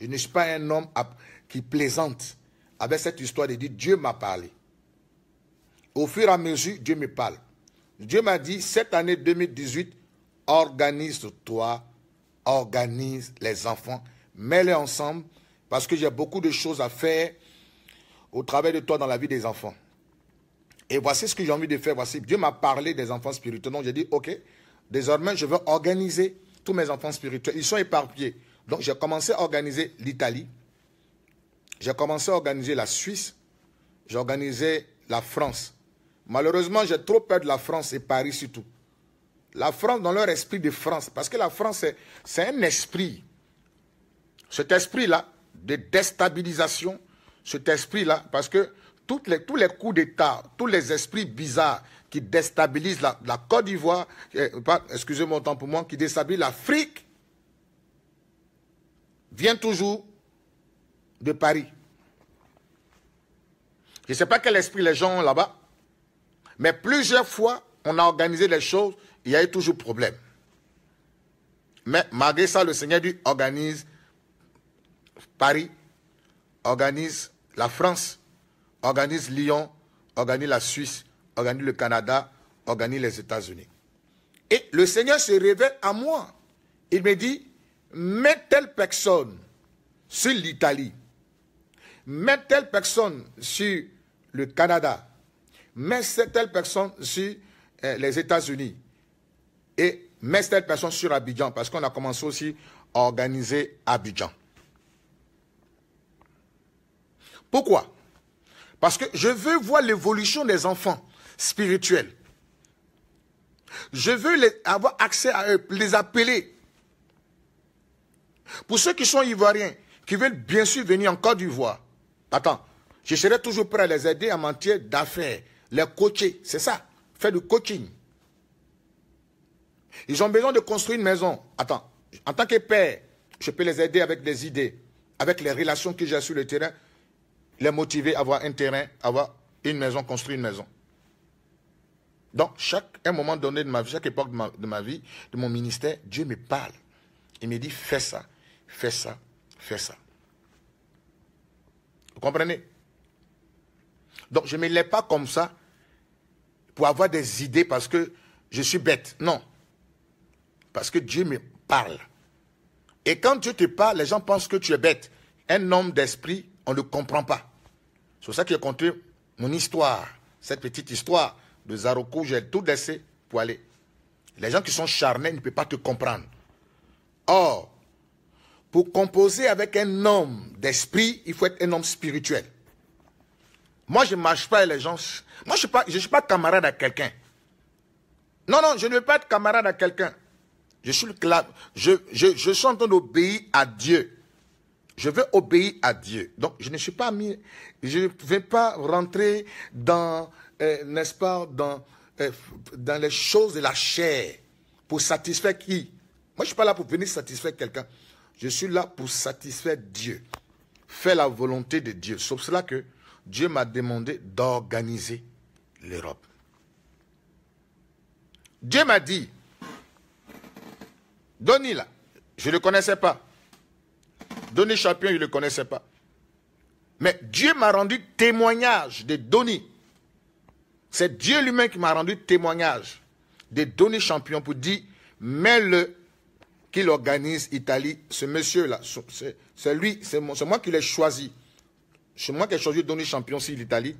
Je ne suis pas un homme qui plaisante avec cette histoire de dire « Dieu m'a parlé ». Au fur et à mesure, Dieu me parle. Dieu m'a dit « Cette année deux mille dix-huit, organise-toi. Organise les enfants, mets-les ensemble, parce que j'ai beaucoup de choses à faire au travail de toi dans la vie des enfants. Et voici ce que j'ai envie de faire. Voici, Dieu m'a parlé des enfants spirituels. Donc j'ai dit, ok, désormais je veux organiser tous mes enfants spirituels. Ils sont éparpillés. Donc j'ai commencé à organiser l'Italie, j'ai commencé à organiser la Suisse, j'ai organisé la France. Malheureusement, j'ai trop peur de la France et Paris surtout. La France, dans leur esprit de France, parce que la France, c'est un esprit. Cet esprit-là, de déstabilisation, cet esprit-là, parce que toutes les, tous les coups d'État, tous les esprits bizarres qui déstabilisent la, la Côte d'Ivoire, excusez-moi autant pour moi, qui déstabilisent l'Afrique, vient toujours de Paris. Je ne sais pas quel esprit les gens ont là-bas, mais plusieurs fois, on a organisé les choses. Il y a eu toujours problème. Mais malgré ça, le Seigneur dit, organise Paris, organise la France, organise Lyon, organise la Suisse, organise le Canada, organise les États-Unis. Et le Seigneur se révèle à moi. Il me dit, mets telle personne sur l'Italie, mets telle personne sur le Canada, mets telle personne sur euh, les États-Unis et mets telle personne sur Abidjan, parce qu'on a commencé aussi à organiser Abidjan. Pourquoi? Parce que je veux voir l'évolution des enfants spirituels. Je veux les, avoir accès à eux, les appeler. Pour ceux qui sont Ivoiriens, qui veulent bien sûr venir en Côte d'Ivoire, attends, je serai toujours prêt à les aider en matière d'affaires, les coacher, c'est ça, faire du coaching. Ils ont besoin de construire une maison. Attends, en tant que père, je peux les aider avec des idées, avec les relations que j'ai sur le terrain, les motiver à avoir un terrain, avoir une maison, construire une maison. Donc, chaque un moment donné de ma vie, chaque époque de ma, de ma vie, de mon ministère, Dieu me parle. Il me dit, fais ça, fais ça, fais ça. Vous comprenez? Donc, je ne me lève pas comme ça pour avoir des idées parce que je suis bête. Non. Parce que Dieu me parle. Et quand Dieu te parle, les gens pensent que tu es bête. Un homme d'esprit, on ne comprend pas. C'est pour ça que j'ai conté mon histoire, cette petite histoire de Zaroko, j'ai tout laissé pour aller. Les gens qui sont charnels ne peuvent pas te comprendre. Or, pour composer avec un homme d'esprit, il faut être un homme spirituel. Moi, je ne marche pas avec les gens. Moi, je ne suis pas camarade à quelqu'un. Non, non, je ne veux pas être camarade à quelqu'un. Je suis le clave. Je, je, je suis en train d'obéir à Dieu. Je veux obéir à Dieu. Donc, je ne suis pas mis. Je ne vais pas rentrer dans, euh, n'est-ce pas, dans, euh, dans les choses de la chair pour satisfaire qui? Moi, je ne suis pas là pour venir satisfaire quelqu'un. Je suis là pour satisfaire Dieu. Faire la volonté de Dieu. Sauf cela que Dieu m'a demandé d'organiser l'Europe. Dieu m'a dit, Donny là, je ne le connaissais pas. Donny Champion, je ne le connaissais pas. Mais Dieu m'a rendu témoignage de Donny. C'est Dieu lui-même qui m'a rendu témoignage de Donny Champion pour dire, mets-le qu'il organise Italie, ce monsieur-là, c'est lui, c'est moi, moi qui l'ai choisi. C'est moi qui ai choisi Donny Champion sur l'Italie,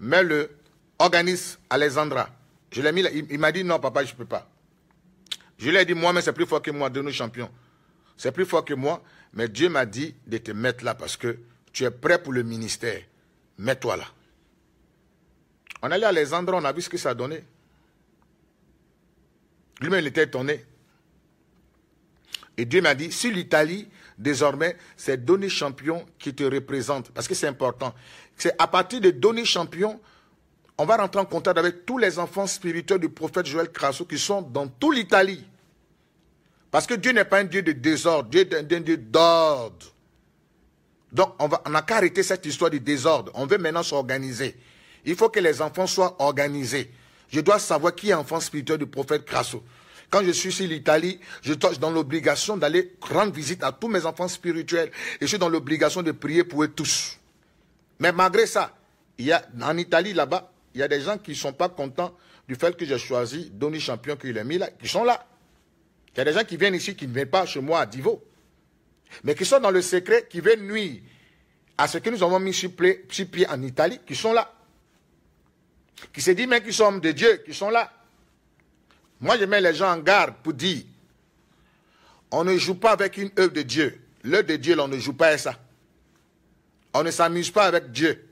mais le organise Alessandra. Je l'ai mis là, il, il m'a dit non, papa, je ne peux pas. Je lui ai dit, moi, mais c'est plus fort que moi, Donny Champion. C'est plus fort que moi, mais Dieu m'a dit de te mettre là parce que tu es prêt pour le ministère. Mets-toi là. On allait à Alessandra, on a vu ce que ça a donné. Lui-même, il était étonné. Et Dieu m'a dit, sur l'Italie, désormais, c'est Donny Champion qui te représente. Parce que c'est important. C'est à partir de Donny Champion, on va rentrer en contact avec tous les enfants spirituels du prophète Joël Krasso qui sont dans toute l'Italie. Parce que Dieu n'est pas un Dieu de désordre, Dieu est un Dieu d'ordre. Donc, on va, on n'a qu'à arrêter cette histoire du désordre. On veut maintenant s'organiser. Il faut que les enfants soient organisés. Je dois savoir qui est enfant spirituel du prophète Krasso. Quand je suis sur l'Italie, je suis dans l'obligation d'aller rendre visite à tous mes enfants spirituels. Et je suis dans l'obligation de prier pour eux tous. Mais malgré ça, il y a, en Italie, là-bas, il y a des gens qui ne sont pas contents du fait que j'ai choisi Donny Champion, qu'il a mis là, qui sont là. Il y a des gens qui viennent ici, qui ne viennent pas chez moi à Divo. Mais qui sont dans le secret, qui viennent nuire à ce que nous avons mis sur pied en Italie, qui sont là. Qui se disent, mais qui sont hommes de Dieu, qui sont là. Moi, je mets les gens en garde pour dire, on ne joue pas avec une œuvre de Dieu. L'œuvre de Dieu, là, on ne joue pas à ça. On ne s'amuse pas avec Dieu.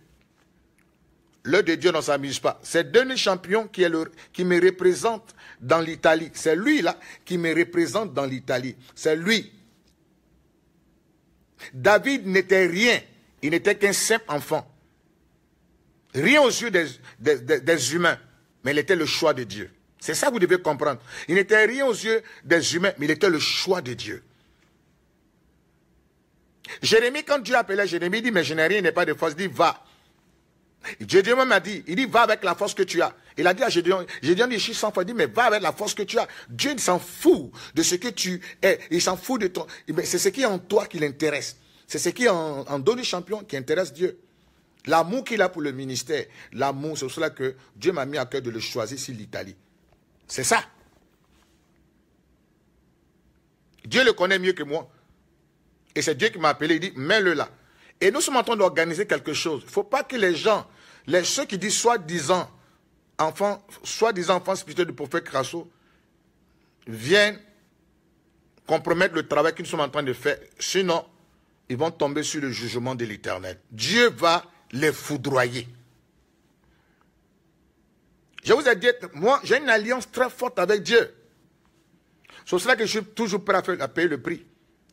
L'œuvre de Dieu, on ne s'amuse pas. C'est Donny Champion qui, est le, qui me représente dans l'Italie. C'est lui, là, qui me représente dans l'Italie. C'est lui. David n'était rien. Il n'était qu'un simple enfant. Rien aux yeux des, des, des, des humains. Mais il était le choix de Dieu. C'est ça que vous devez comprendre. Il n'était rien aux yeux des humains, mais il était le choix de Dieu. Jérémie, quand Dieu appelait Jérémie, il dit, mais je n'ai rien, n'est pas de force. Il dit, va. Jédion m'a dit, il dit, va avec la force que tu as. Il a dit à Jédion, Jédion dit, je suis sans foi, il dit, mais va avec la force que tu as. Dieu s'en fout de ce que tu es. Il s'en fout de ton... C'est ce qui est en toi qui l'intéresse. C'est ce qui en, en Donny Champion qui intéresse Dieu. L'amour qu'il a pour le ministère, l'amour, c'est pour cela que Dieu m'a mis à cœur de le choisir sur l'Italie. C'est ça. Dieu le connaît mieux que moi. Et c'est Dieu qui m'a appelé, il dit, mets-le là. Et nous sommes en train d'organiser quelque chose. Il ne faut pas que les gens, les ceux qui disent soi-disant enfants, soi-disant enfants spirituels du prophète Krasso, viennent compromettre le travail que nous sommes en train de faire. Sinon, ils vont tomber sur le jugement de l'Éternel. Dieu va les foudroyer. Je vous ai dit, moi, j'ai une alliance très forte avec Dieu. C'est pour cela que je suis toujours prêt à, faire, à payer le prix.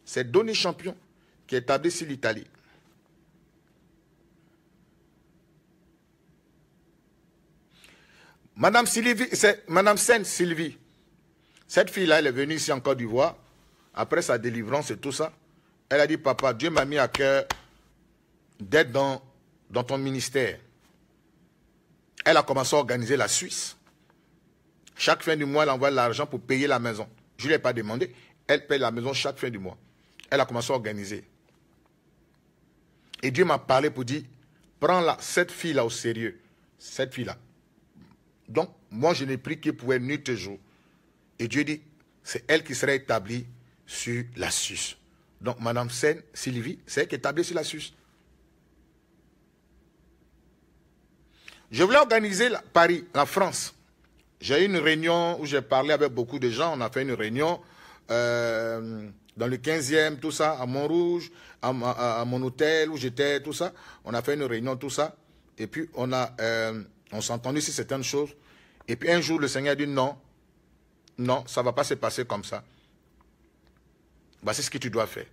C'est Donny Champion qui est établi sur l'Italie. Madame Sylvie, Madame Sainte Sylvie, cette fille-là, elle est venue ici en Côte d'Ivoire, après sa délivrance et tout ça. Elle a dit, papa, Dieu m'a mis à cœur d'être dans, dans ton ministère. Elle a commencé à organiser la Suisse. Chaque fin du mois, elle envoie l'argent pour payer la maison. Je ne lui ai pas demandé. Elle paye la maison chaque fin du mois. Elle a commencé à organiser. Et Dieu m'a parlé pour dire, prends-la, cette fille-là au sérieux. Cette fille-là. Donc, moi, je n'ai pris que pour elle nuit et jour. Et Dieu dit, c'est elle qui sera établie sur la Suisse. Donc, Madame Sainte Sylvie, c'est elle qui est établie sur la Suisse. Je voulais organiser la, Paris, la France. J'ai eu une réunion où j'ai parlé avec beaucoup de gens. On a fait une réunion euh, dans le quinzième, tout ça, à Montrouge, à, à, à mon hôtel où j'étais, tout ça. On a fait une réunion, tout ça. Et puis, on a... Euh, On s'est entendu sur certaines choses. Et puis un jour, le Seigneur dit non. Non, ça ne va pas se passer comme ça. Bah, c'est ce que tu dois faire.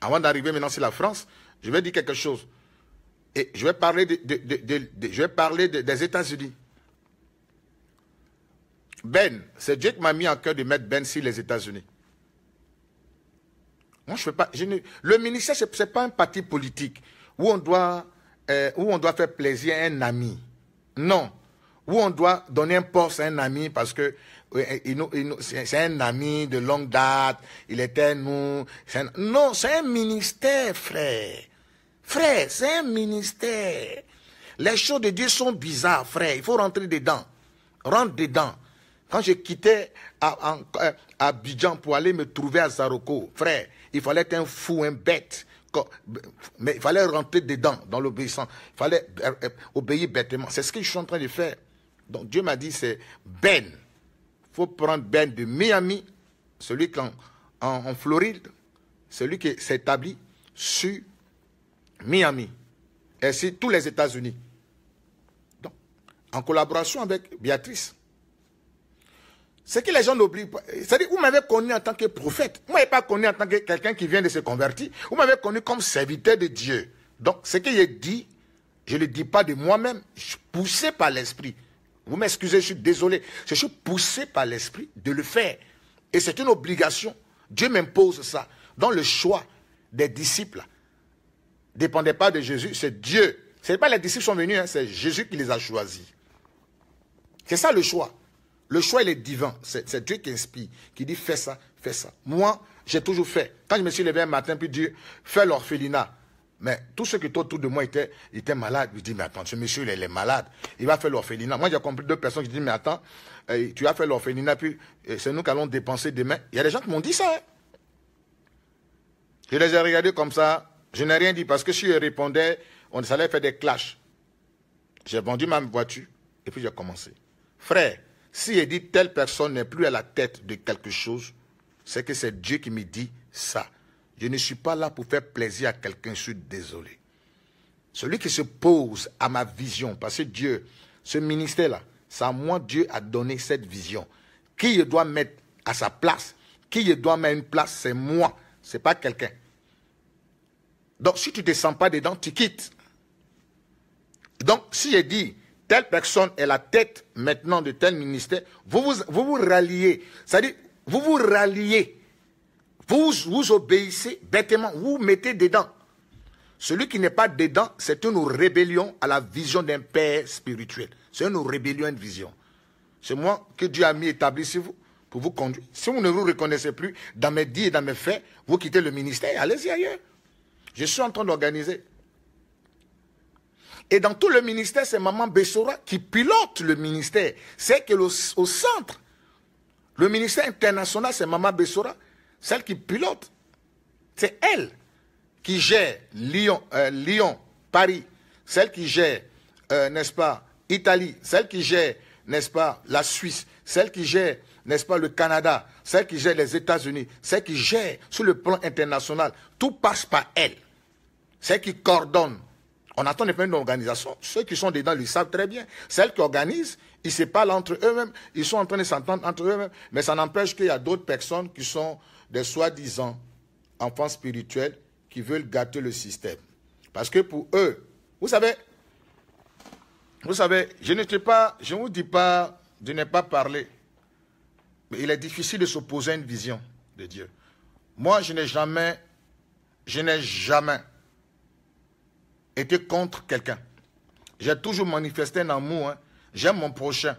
Avant d'arriver maintenant sur la France, je vais dire quelque chose. Et je vais parler, de, de, de, de, de, je vais parler de, des États-Unis. Ben, c'est Dieu qui m'a mis en cœur de mettre Ben sur les États-Unis. Moi, je fais pas. Je ne, le ministère, ce n'est pas un parti politique où on doit... Euh, où on doit faire plaisir à un ami. Non. Où on doit donner un poste à un ami parce que euh, c'est un ami de longue date, il était nous. Un... Non, c'est un ministère, frère. Frère, c'est un ministère. Les choses de Dieu sont bizarres, frère. Il faut rentrer dedans. Rentre dedans. Quand je quittais à, à, à Abidjan pour aller me trouver à Zaroko, frère, il fallait être un fou, un bête. Mais il fallait rentrer dedans, dans l'obéissance. Il fallait obéir bêtement. C'est ce que je suis en train de faire. Donc Dieu m'a dit, c'est Ben. Il faut prendre Ben de Miami, celui qui en, en, en Floride, celui qui s'est établi sur Miami. Et sur tous les États-Unis. Donc, en collaboration avec Béatrice. C'est que les gens n'oublient pas. C'est-à-dire, vous m'avez connu en tant que prophète. Vous ne m'avez pas connu en tant que quelqu'un qui vient de se convertir. Vous m'avez connu comme serviteur de Dieu. Donc, ce que j'ai dit, je ne le dis pas de moi-même. Je suis poussé par l'esprit. Vous m'excusez, je suis désolé. Je suis poussé par l'esprit de le faire. Et c'est une obligation. Dieu m'impose ça. Dans le choix des disciples, ne dépendait pas de Jésus, c'est Dieu. Ce n'est pas les disciples qui sont venus, hein, c'est Jésus qui les a choisis. C'est ça le choix. Le choix, il est divin. C'est Dieu qui inspire, qui dit, fais ça, fais ça. Moi, j'ai toujours fait. Quand je me suis levé un matin, puis Dieu, fais l'orphelinat. Mais tous ceux qui étaient autour de moi étaient, étaient malades. Je dis, mais attends, ce monsieur, il est malade. Il va faire l'orphelinat. Moi, j'ai compris deux personnes qui disent, mais attends, euh, tu vas faire l'orphelinat, puis euh, c'est nous qui allons dépenser demain. Il y a des gens qui m'ont dit ça. Hein. Je les ai regardés comme ça. Je n'ai rien dit parce que si je répondais, on allait faire des clashs. J'ai vendu ma voiture et puis j'ai commencé. Frère, si je dis telle personne n'est plus à la tête de quelque chose, c'est que c'est Dieu qui me dit ça. Je ne suis pas là pour faire plaisir à quelqu'un, je suis désolé. Celui qui se pose à ma vision, parce que Dieu, ce ministère-là, c'est à moi Dieu a donné cette vision. Qui je dois mettre à sa place, qui je dois mettre une place, c'est moi, c'est pas quelqu'un. Donc si tu ne te sens pas dedans, tu quittes. Donc si je dis... telle personne est la tête maintenant de tel ministère, vous vous, vous, vous ralliez. C'est-à-dire, vous vous ralliez. Vous vous obéissez bêtement, vous vous mettez dedans. Celui qui n'est pas dedans, c'est une rébellion à la vision d'un père spirituel. C'est une rébellion à une vision. C'est moi que Dieu a mis établi sur vous. pour vous conduire. Si vous ne vous reconnaissez plus dans mes dires et dans mes faits, vous quittez le ministère, allez-y ailleurs. Je suis en train d'organiser. Et dans tout le ministère, c'est Maman Bessora qui pilote le ministère. C'est qu'au au centre, le ministère international, c'est Maman Bessora, celle qui pilote. C'est elle qui gère Lyon, euh, Lyon, Paris, celle qui gère, euh, n'est-ce pas, Italie, celle qui gère, n'est-ce pas, la Suisse, celle qui gère, n'est-ce pas, le Canada, celle qui gère les États-Unis, celle qui gère sur le plan international. Tout passe par elle. Celle qui coordonne. On attend des phénomènes d'organisation. Ceux qui sont dedans, ils le savent très bien. Celles qui organisent, ils se parlent entre eux-mêmes. Ils sont en train de s'entendre entre eux-mêmes. Mais ça n'empêche qu'il y a d'autres personnes qui sont des soi-disant enfants spirituels qui veulent gâter le système. Parce que pour eux, vous savez, vous savez, je ne dis pas, je ne vous dis pas de ne pas parler. Mais il est difficile de s'opposer à une vision de Dieu. Moi, je n'ai jamais, je n'ai jamais était contre quelqu'un. J'ai toujours manifesté un amour. Hein. J'aime mon prochain.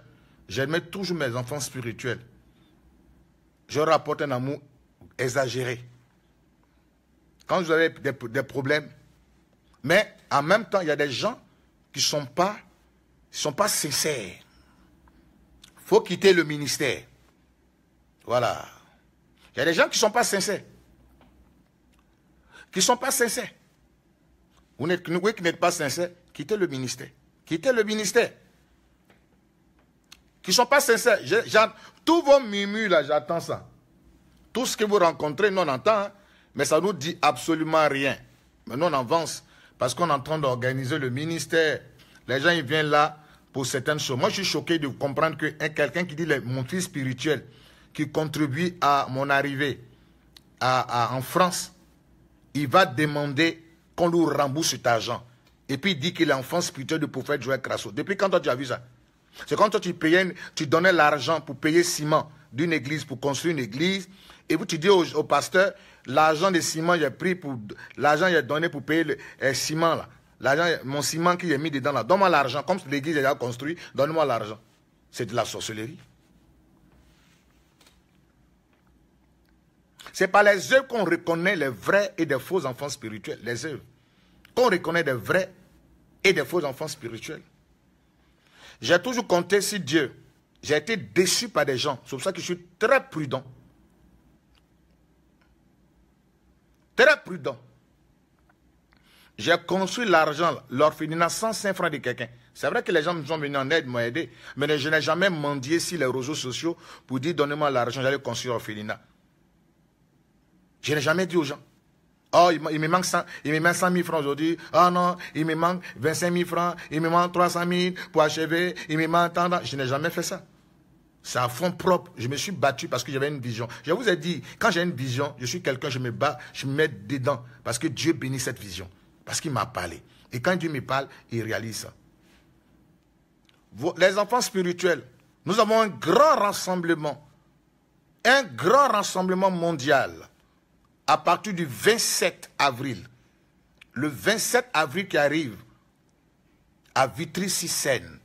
J'aimais toujours mes enfants spirituels. Je rapporte un amour exagéré. Quand vous avez des, des problèmes, mais en même temps, il y a des gens qui ne sont pas, sont pas sincères. Il faut quitter le ministère. Voilà. Il y a des gens qui ne sont pas sincères. Qui ne sont pas sincères. Vous n'êtes vous qui n'êtes pas sincère, quittez le ministère. Quittez le ministère. Qui ne sont pas sincères. Je, je, tous vos murmures, là, j'attends ça. Tout ce que vous rencontrez, nous on entend, hein, mais ça ne nous dit absolument rien. Mais nous on avance parce qu'on est en train d'organiser le ministère. Les gens, ils viennent là pour certaines choses. Moi, je suis choqué de comprendre que quelqu'un qui dit les, mon fils spirituel, qui contribue à mon arrivée à, à, en France, il va demander qu'on lui rembourse cet argent. Et puis il dit qu'il est enfant spirituel du prophète Joël Krasso. Depuis quand toi tu as vu ça? C'est quand toi tu payais, tu donnais l'argent pour payer ciment d'une église, pour construire une église. Et vous tu dis au, au pasteur, l'argent de ciment j'ai pris pour, l'argent j'ai donné pour payer le eh, ciment là. L'argent, mon ciment qui est mis dedans là. Donne-moi l'argent, comme l'église est déjà construite, donne-moi l'argent. C'est de la sorcellerie. C'est par les œuvres qu'on reconnaît les vrais et des faux enfants spirituels. Les œuvres. Qu'on reconnaît des vrais et des faux enfants spirituels. J'ai toujours compté sur Dieu. J'ai été déçu par des gens. C'est pour ça que je suis très prudent. Très prudent. J'ai construit l'argent, l'orphelinat, cent cinq francs de quelqu'un. C'est vrai que les gens me sont venus en aide, m'ont aidé. Mais je n'ai jamais mendié sur les réseaux sociaux pour dire donnez-moi l'argent, j'allais construire l'orphelinat. Je n'ai jamais dit aux gens, oh, il me manque cent mille francs aujourd'hui, oh non, il me manque vingt-cinq mille francs, il me manque trois cent mille pour achever, il me manque tant. Je n'ai jamais fait ça. C'est à fond propre. Je me suis battu parce que j'avais une vision. Je vous ai dit, quand j'ai une vision, je suis quelqu'un, je me bats, je me mets dedans parce que Dieu bénit cette vision, parce qu'il m'a parlé. Et quand Dieu me parle, il réalise ça. Vous, les enfants spirituels, nous avons un grand rassemblement, un grand rassemblement mondial. À partir du vingt-sept avril, le vingt-sept avril qui arrive, à Vitry-sur-Seine,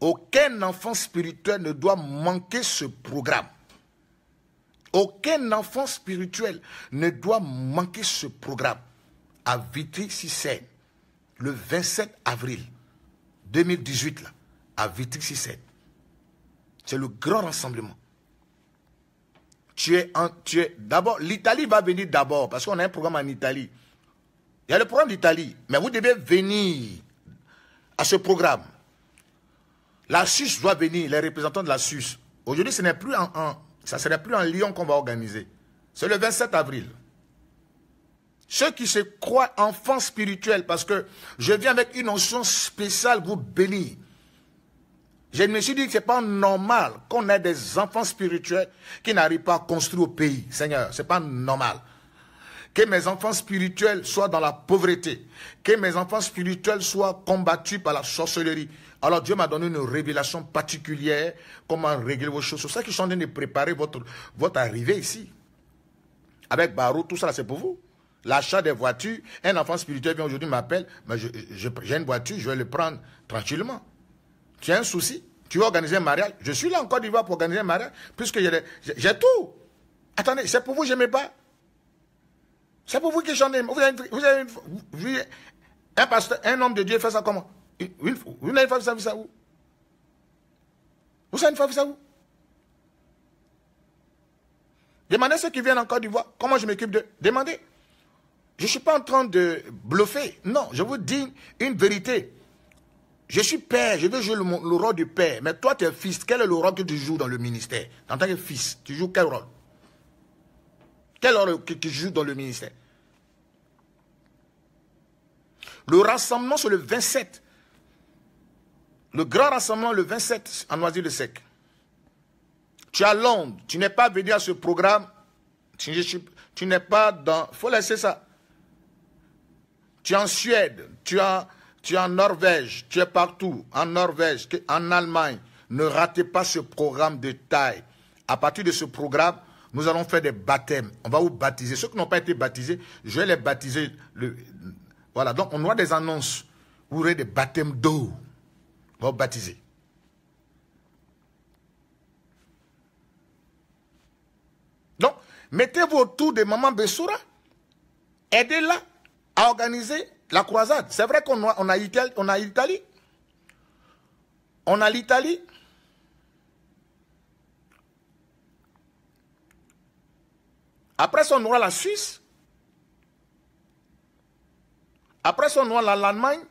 aucun enfant spirituel ne doit manquer ce programme. Aucun enfant spirituel ne doit manquer ce programme. À Vitry-sur-Seine, le vingt-sept avril deux mille dix-huit, là, à Vitry-sur-Seine. C'est le grand rassemblement. Tu es, es d'abord, l'Italie va venir d'abord, parce qu'on a un programme en Italie. Il y a le programme d'Italie, mais vous devez venir à ce programme. La Suisse doit venir, les représentants de la Suisse. Aujourd'hui, ce n'est plus en, en, ça serait plus en Lyon qu'on va organiser. C'est le vingt-sept avril. Ceux qui se croient enfants spirituels, parce que je viens avec une notion spéciale, vous bénir. Je me suis dit que ce n'est pas normal qu'on ait des enfants spirituels qui n'arrivent pas à construire au pays. Seigneur, ce n'est pas normal. Que mes enfants spirituels soient dans la pauvreté. Que mes enfants spirituels soient combattus par la sorcellerie. Alors Dieu m'a donné une révélation particulière. Comment régler vos choses. C'est ça que je suis en train de préparer votre, votre arrivée ici. Avec Barreau, tout ça, c'est pour vous. L'achat des voitures. Un enfant spirituel vient aujourd'hui m'appelle. Mais j'ai une voiture, je vais le prendre tranquillement. Tu as un souci, Tu veux organiser un mariage? Je suis là en Côte d'Ivoire pour organiser un mariage, puisque j'ai tout. Attendez, c'est pour vous que je n'aimais pas. C'est pour vous que j'en aime. Vous avez, une, vous avez une, vous, un pasteur, un homme de Dieu fait ça comment? Vous n'avez pas vu ça où? Vous n'avez pas vu ça où? Demandez ceux qui viennent en Côte d'Ivoire comment je m'occupe d'eux. Demandez. Je ne suis pas en train de bluffer. Non, je vous dis une vérité. Je suis père, je veux jouer le, le rôle du père. Mais toi, tu es fils. Quel est le rôle que tu joues dans le ministère? En tant que fils, tu joues quel rôle? Quel rôle que tu joues dans le ministère? Le rassemblement, c'est le vingt-sept. Le grand rassemblement, le vingt-sept, en Noisy-le-Sec. Tu es à Londres, tu n'es pas venu à ce programme. Tu, tu n'es pas dans... Il faut laisser ça. Tu es en Suède, tu es en, tu es en Norvège, tu es partout. En Norvège, en Allemagne. Ne ratez pas ce programme de taille. À partir de ce programme, nous allons faire des baptêmes. On va vous baptiser. Ceux qui n'ont pas été baptisés, je vais les baptiser. Le... Voilà, donc on aura des annonces. Vous aurez des baptêmes d'eau. On va vous baptiser. Donc, mettez-vous autour de Maman Bessora. Aidez-la à organiser la croisade. C'est vrai qu'on a, on a Italie, on a l'Italie. On a l'Italie. Après ça, on aura la Suisse. Après ça, on aura l'Allemagne.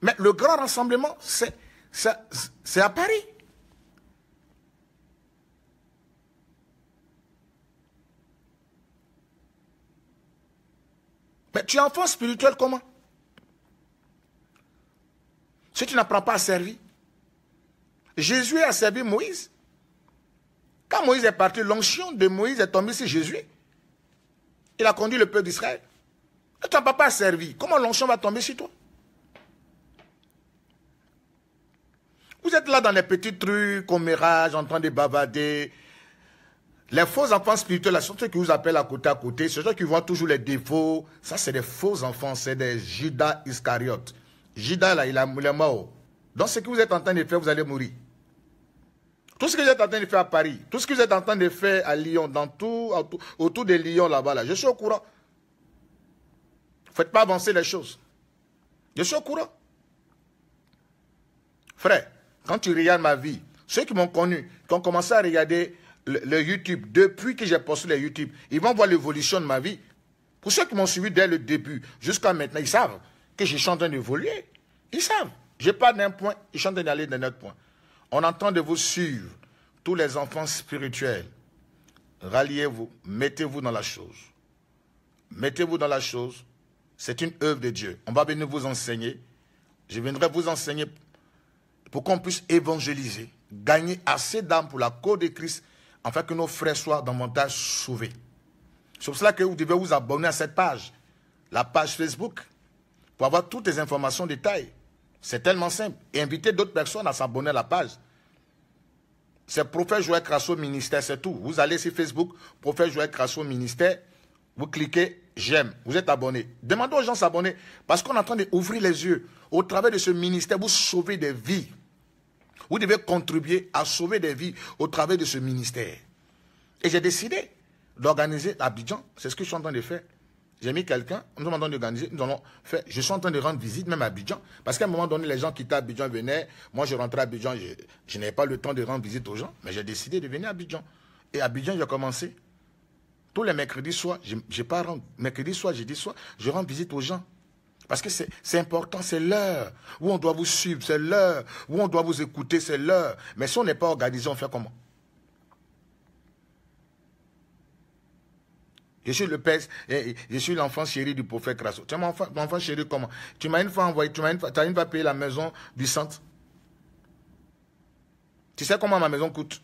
Mais le grand rassemblement, c'est à Paris. Mais tu es enfant spirituel comment? Si tu n'apprends pas à servir. Jésus a servi Moïse. Quand Moïse est parti, l'onction de Moïse est tombée sur Jésus. Il a conduit le peuple d'Israël. Et tu n'as pas servi. Comment l'onction va tomber sur toi? Vous êtes là dans les petits trucs, au mirage, en train de bavarder. Les faux enfants spirituels, ce sont ceux qui vous appellent à côté à côté, ce sont ceux qui voient toujours les défauts. Ça, c'est des faux enfants, c'est des Judas Iscariotes. Judas, là, il est mort. Donc, ce que vous êtes en train de faire, vous allez mourir. Tout ce que vous êtes en train de faire à Paris, tout ce que vous êtes en train de faire à Lyon, dans tout, autour, autour de Lyon, là-bas, là, je suis au courant. Ne faites pas avancer les choses. Je suis au courant. Frère, quand tu regardes ma vie, ceux qui m'ont connu, qui ont commencé à regarder... Le, le YouTube, depuis que j'ai posté le YouTube, ils vont voir l'évolution de ma vie. Pour ceux qui m'ont suivi dès le début jusqu'à maintenant, ils savent que je suis en train d'évoluer. Ils savent. Je pars d'un point, je suis en train d'aller d'un autre point. On est en train de vous suivre, tous les enfants spirituels. Ralliez-vous, mettez-vous dans la chose. Mettez-vous dans la chose. C'est une œuvre de Dieu. On va venir vous enseigner. Je viendrai vous enseigner pour qu'on puisse évangéliser, gagner assez d'âmes pour la cause de Christ, afin que nos frères soient davantage sauvés. C'est pour cela que vous devez vous abonner à cette page, la page Facebook, pour avoir toutes les informations détaillées. C'est tellement simple. Et invitez d'autres personnes à s'abonner à la page. C'est Prophète Joël Krasso Ministère, c'est tout. Vous allez sur Facebook, Prophète Joël Krasso Ministère, vous cliquez j'aime, vous êtes abonné. Demandez aux gens s'abonner, parce qu'on est en train d'ouvrir les yeux. Au travers de ce ministère, vous sauvez des vies. Vous devez contribuer à sauver des vies au travers de ce ministère. Et j'ai décidé d'organiser Abidjan. C'est ce que je suis en train de faire. J'ai mis quelqu'un, nous sommes en train d'organiser, nous allons faire. Je suis en train de rendre visite même à Abidjan. Parce qu'à un moment donné, les gens quittaient Abidjan, venaient. Moi, je rentrais à Abidjan, je, je n'avais pas le temps de rendre visite aux gens. Mais j'ai décidé de venir à Abidjan. Et à Abidjan, j'ai commencé. Tous les mercredis soirs, je, je pars rendre, mercredi soir, jeudi soir, je rends visite aux gens. Parce que c'est important, c'est l'heure où on doit vous suivre, c'est l'heure où on doit vous écouter, c'est l'heure. Mais si on n'est pas organisé, on fait comment? Je suis le père, je suis l'enfant chéri du prophète Krasso. Tu es mon enfant, mon enfant chéri comment? Tu m'as une fois envoyé, tu m'as une fois, tu as une fois payé la maison du centre. Tu sais comment ma maison coûte?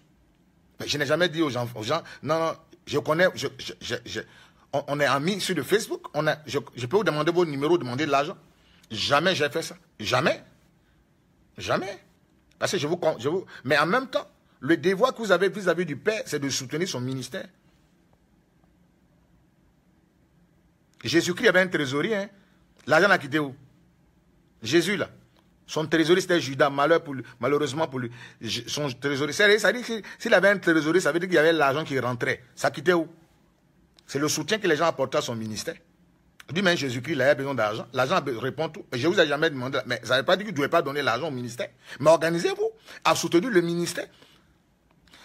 Mais je n'ai jamais dit aux gens, aux gens, non, non, je connais, je... je, je, je On, on est amis sur le Facebook. On a, je, je peux vous demander vos numéros, demander de l'argent. Jamais j'ai fait ça. Jamais. Jamais. Parce que je vous, je vous... Mais en même temps, le devoir que vous avez vis-à-vis du Père, c'est de soutenir son ministère. Jésus-Christ avait un trésorier. Hein? L'argent a quitté où? Jésus, là. Son trésorier, c'était Judas, malheur pour lui, malheureusement pour lui. Son trésorier, ça dit que s'il avait un trésorier, ça veut dire qu'il y avait l'argent qui rentrait. Ça quittait où? C'est le soutien que les gens apportaient à son ministère. Lui, mais Jésus-Christ, il avait besoin d'argent. L'argent répond tout. Je ne vous ai jamais demandé, mais ça ne veut pas dire que vous ne devez pas donner l'argent au ministère. Mais organisez-vous à soutenir le ministère.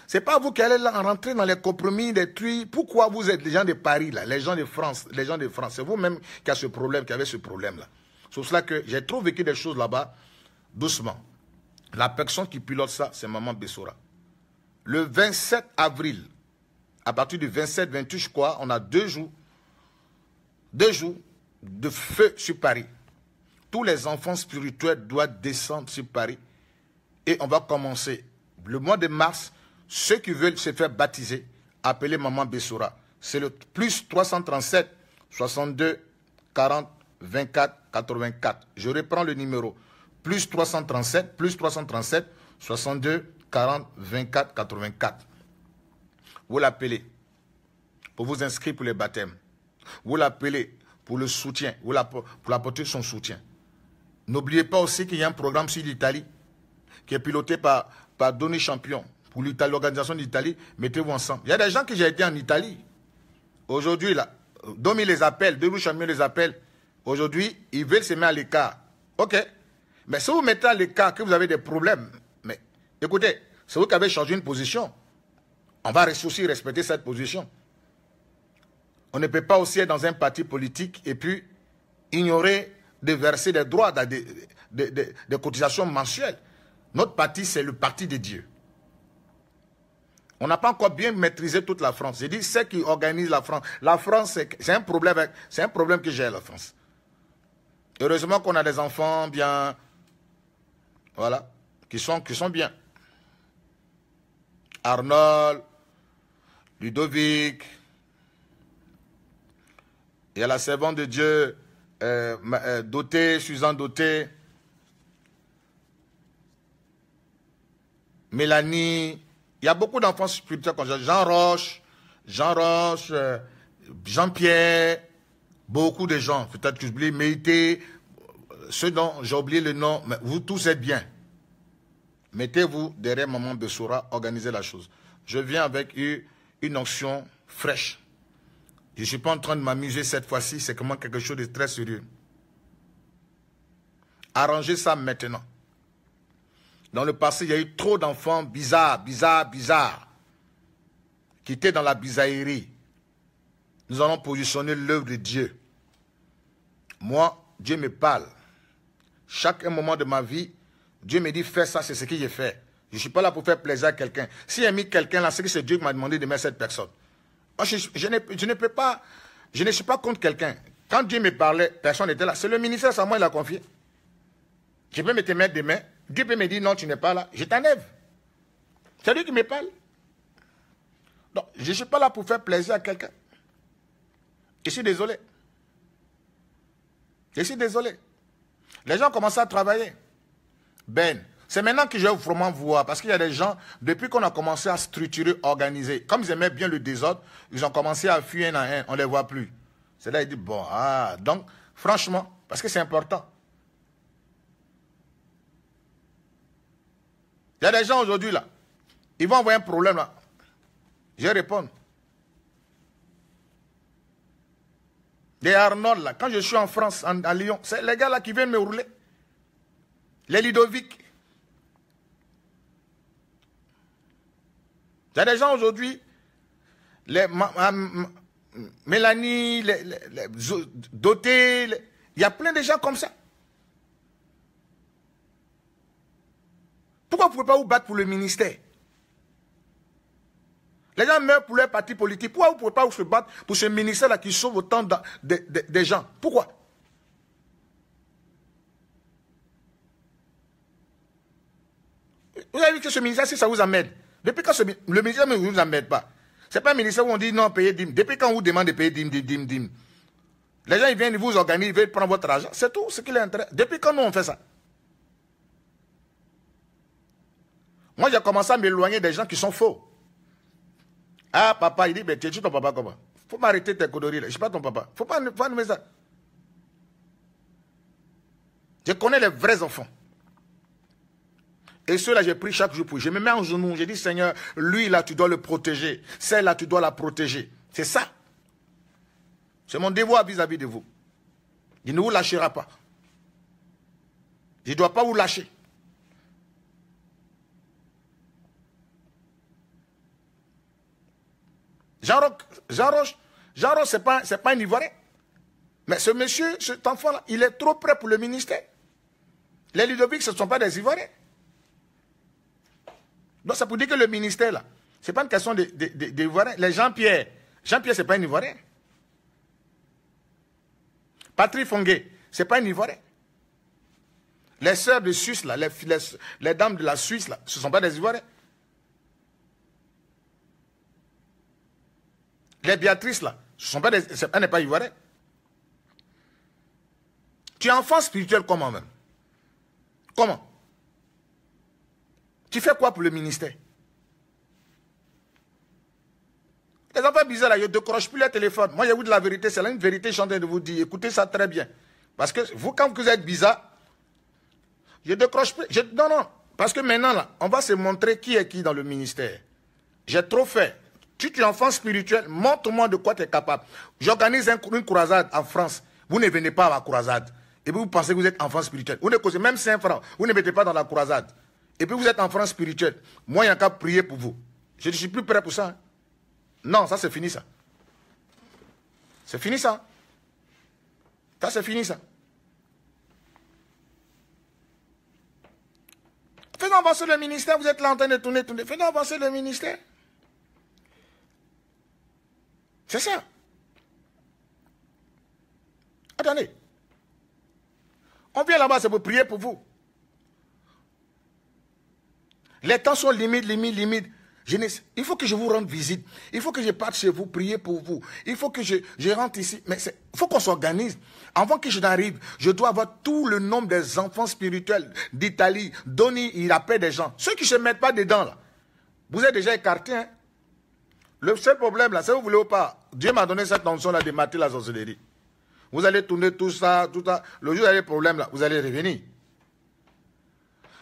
Ce n'est pas vous qui allez rentrer dans les compromis, des trucs. Pourquoi vous êtes les gens de Paris, là, les gens de France, les gens de France? C'est vous-même qui avez ce problème, qui avez ce problème-là. C'est pour cela que j'ai trop vécu des choses là-bas. Doucement. La personne qui pilote ça, c'est Maman Bessora. Le vingt-sept avril, à partir du vingt-sept vingt-huit, je crois, on a deux jours, deux jours de feu sur Paris. Tous les enfants spirituels doivent descendre sur Paris. Et on va commencer le mois de mars. Ceux qui veulent se faire baptiser, appelez Maman Bessora. C'est le plus trois cent trente-sept, soixante-deux, quarante, vingt-quatre, quatre-vingt-quatre. Je reprends le numéro. Plus trois cent trente-sept, plus trois cent trente-sept, soixante-deux, quarante, vingt-quatre, quatre-vingt-quatre. Vous l'appelez pour vous inscrire pour les baptêmes. Vous l'appelez pour le soutien, vous pour apporter son soutien. N'oubliez pas aussi qu'il y a un programme sur l'Italie qui est piloté par, par Donny Champion. Pour l'organisation d'Italie, mettez-vous ensemble. Il y a des gens qui j'ai été en Italie. Aujourd'hui, là, Domi les appelle, Donny Champion les appelle. Aujourd'hui, ils veulent se mettre à l'écart. OK. Mais si vous mettez à l'écart que vous avez des problèmes, mais écoutez, c'est vous qui avez changé une position. On va aussi respecter cette position. On ne peut pas aussi être dans un parti politique et puis ignorer de verser des droits, des, des, des, des cotisations mensuelles. Notre parti, c'est le parti de Dieu. On n'a pas encore bien maîtrisé toute la France. J'ai dit, ceux qui organisent la France. La France, c'est un problème, c'est un problème que j'ai, la France. Heureusement qu'on a des enfants bien... Voilà, qui sont, qui sont bien. Arnold, Ludovic, il y a la servante de Dieu, euh, euh, Dotée, Suzanne Dotée, Mélanie, il y a beaucoup d'enfants spirituels comme Jean Roche, Jean Roche, euh, Jean-Pierre, beaucoup de gens, peut-être que j'oublie, méritez, ceux dont j'ai oublié le nom, mais vous tous êtes bien. Mettez-vous derrière Maman Bessora, organisez la chose. Je viens avec une onction fraîche. Je ne suis pas en train de m'amuser cette fois-ci, c'est comment quelque chose de très sérieux. Arrangez ça maintenant. Dans le passé, il y a eu trop d'enfants bizarres, bizarres, bizarres, qui étaient dans la bizarrerie. Nous allons positionner l'œuvre de Dieu. Moi, Dieu me parle. Chaque moment de ma vie, Dieu me dit, fais ça, c'est ce que j'ai fait. Je ne suis pas là pour faire plaisir à quelqu'un. Si j'ai mis quelqu'un là, c'est que c'est Dieu qui m'a demandé de mettre cette personne. Moi, je, je, ne, je ne peux pas, je ne suis pas contre quelqu'un. Quand Dieu me parlait, personne n'était là. C'est le ministère, c'est à moi, il l'a confié. Je peux me te mettre des mains. Dieu peut me dire, non, tu n'es pas là. Je t'enlève. C'est lui qui me parle. Donc, je ne suis pas là pour faire plaisir à quelqu'un. Je suis désolé. Je suis désolé. Les gens commencent à travailler. Ben, c'est maintenant que je vais vraiment voir. Parce qu'il y a des gens, depuis qu'on a commencé à structurer, organiser, comme ils aimaient bien le désordre, ils ont commencé à fuir un à un. On ne les voit plus. C'est là qu'ils disent, bon, ah, donc, franchement, parce que c'est important. Il y a des gens aujourd'hui, là, ils vont avoir un problème, là. Je réponds. Les Arnold, là, quand je suis en France, en, à Lyon, c'est les gars là qui viennent me rouler. Les Ludovic. Il y a des gens aujourd'hui, les ma, ma, ma, Mélanie, les, les, les Doté, les, il y a plein de gens comme ça. Pourquoi vous ne pouvez pas vous battre pour le ministère? Les gens meurent pour leur parti politique. Pourquoi vous ne pouvez pas vous battre pour ce ministère-là qui sauve autant de, de, de, de gens? Pourquoi? Vous avez vu que ce ministère, si ça vous amène. Depuis quand ce, le ministère ne vous amène pas. Ce n'est pas un ministère où on dit non, payez dîme. Depuis quand on vous demande de payer dîme, dîme, dîme, dîme. Les gens, ils viennent, ils vous organisent, ils veulent prendre votre argent. C'est tout ce qui les intéresse. Depuis quand nous, on fait ça? Moi, j'ai commencé à m'éloigner des gens qui sont faux. Ah, papa, il dit, ben, tu es ton papa comment? Faut m'arrêter tes conneries, là. Je ne suis pas ton papa. Faut pas nous faire ça. Je connais les vrais enfants. Et ceux-là, j'ai pris chaque jour pour eux. Je me mets en genoux. J'ai dit, Seigneur, lui, là, tu dois le protéger. Celle-là, tu dois la protéger. C'est ça. C'est mon devoir vis-à-vis de vous. Il ne vous lâchera pas. Il ne doit pas vous lâcher. Jaroche, Jaroche, ce n'est pas, pas un Ivoirien. Mais ce monsieur, cet enfant-là, il est trop prêt pour le ministère. Les Ludovic, ce ne sont pas des Ivoiriens. Donc ça pour dire que le ministère, là, ce n'est pas une question des de, de, de Ivoiriens. Les Jean-Pierre, Jean-Pierre, ce n'est pas un Ivoirien. Patrick Fongué, ce n'est pas un Ivoirien. Les sœurs de Suisse, là, les, les, les dames de la Suisse, là, ce ne sont pas des Ivoiriens. Les Béatrices, là, ce ne sont pas des... Elle n'est pas Ivoirienne. Tu es enfant spirituel comment même? Comment? Tu fais quoi pour le ministère? Les enfants bizarres, là, ils ne décrochent plus les téléphones. Moi, je vous dis la vérité, c'est là une vérité que je suis en train de vous dire. Écoutez ça très bien. Parce que vous, quand vous êtes bizarre, je décroche plus. Je... Non, non. Parce que maintenant, là, on va se montrer qui est qui dans le ministère. J'ai trop fait. Si tu es enfant spirituel, montre-moi de quoi tu es capable. J'organise une croisade en France. Vous ne venez pas à la croisade. Et puis vous pensez que vous êtes enfant spirituel. Vous ne causez même cinq francs. Vous ne mettez pas dans la croisade. Et puis vous êtes enfant spirituel. Moi, il y a qu'à prier pour vous. Je ne suis plus prêt pour ça. Hein. Non, ça c'est fini ça. C'est fini ça. Ça c'est fini ça. Faisons avancer le ministère. Vous êtes là en train de tourner, tourner. Faisons avancer le ministère. C'est ça. Attendez. On vient là-bas, c'est pour prier pour vous. Les temps sont limites, limites, limites. Jeunesse, il faut que je vous rende visite. Il faut que je parte chez vous, prier pour vous. Il faut que je, je rentre ici. Mais il faut qu'on s'organise. Avant que je n'arrive, je dois avoir tout le nombre des enfants spirituels d'Italie. Donny, il appelle des gens. Ceux qui ne se mettent pas dedans, là, vous êtes déjà écartés, hein. Le seul problème, là, si vous voulez ou pas, Dieu m'a donné cette notion-là de mater la sorcellerie. Vous allez tourner tout ça, tout ça. Le jour où il y a des problèmes, là, vous allez revenir.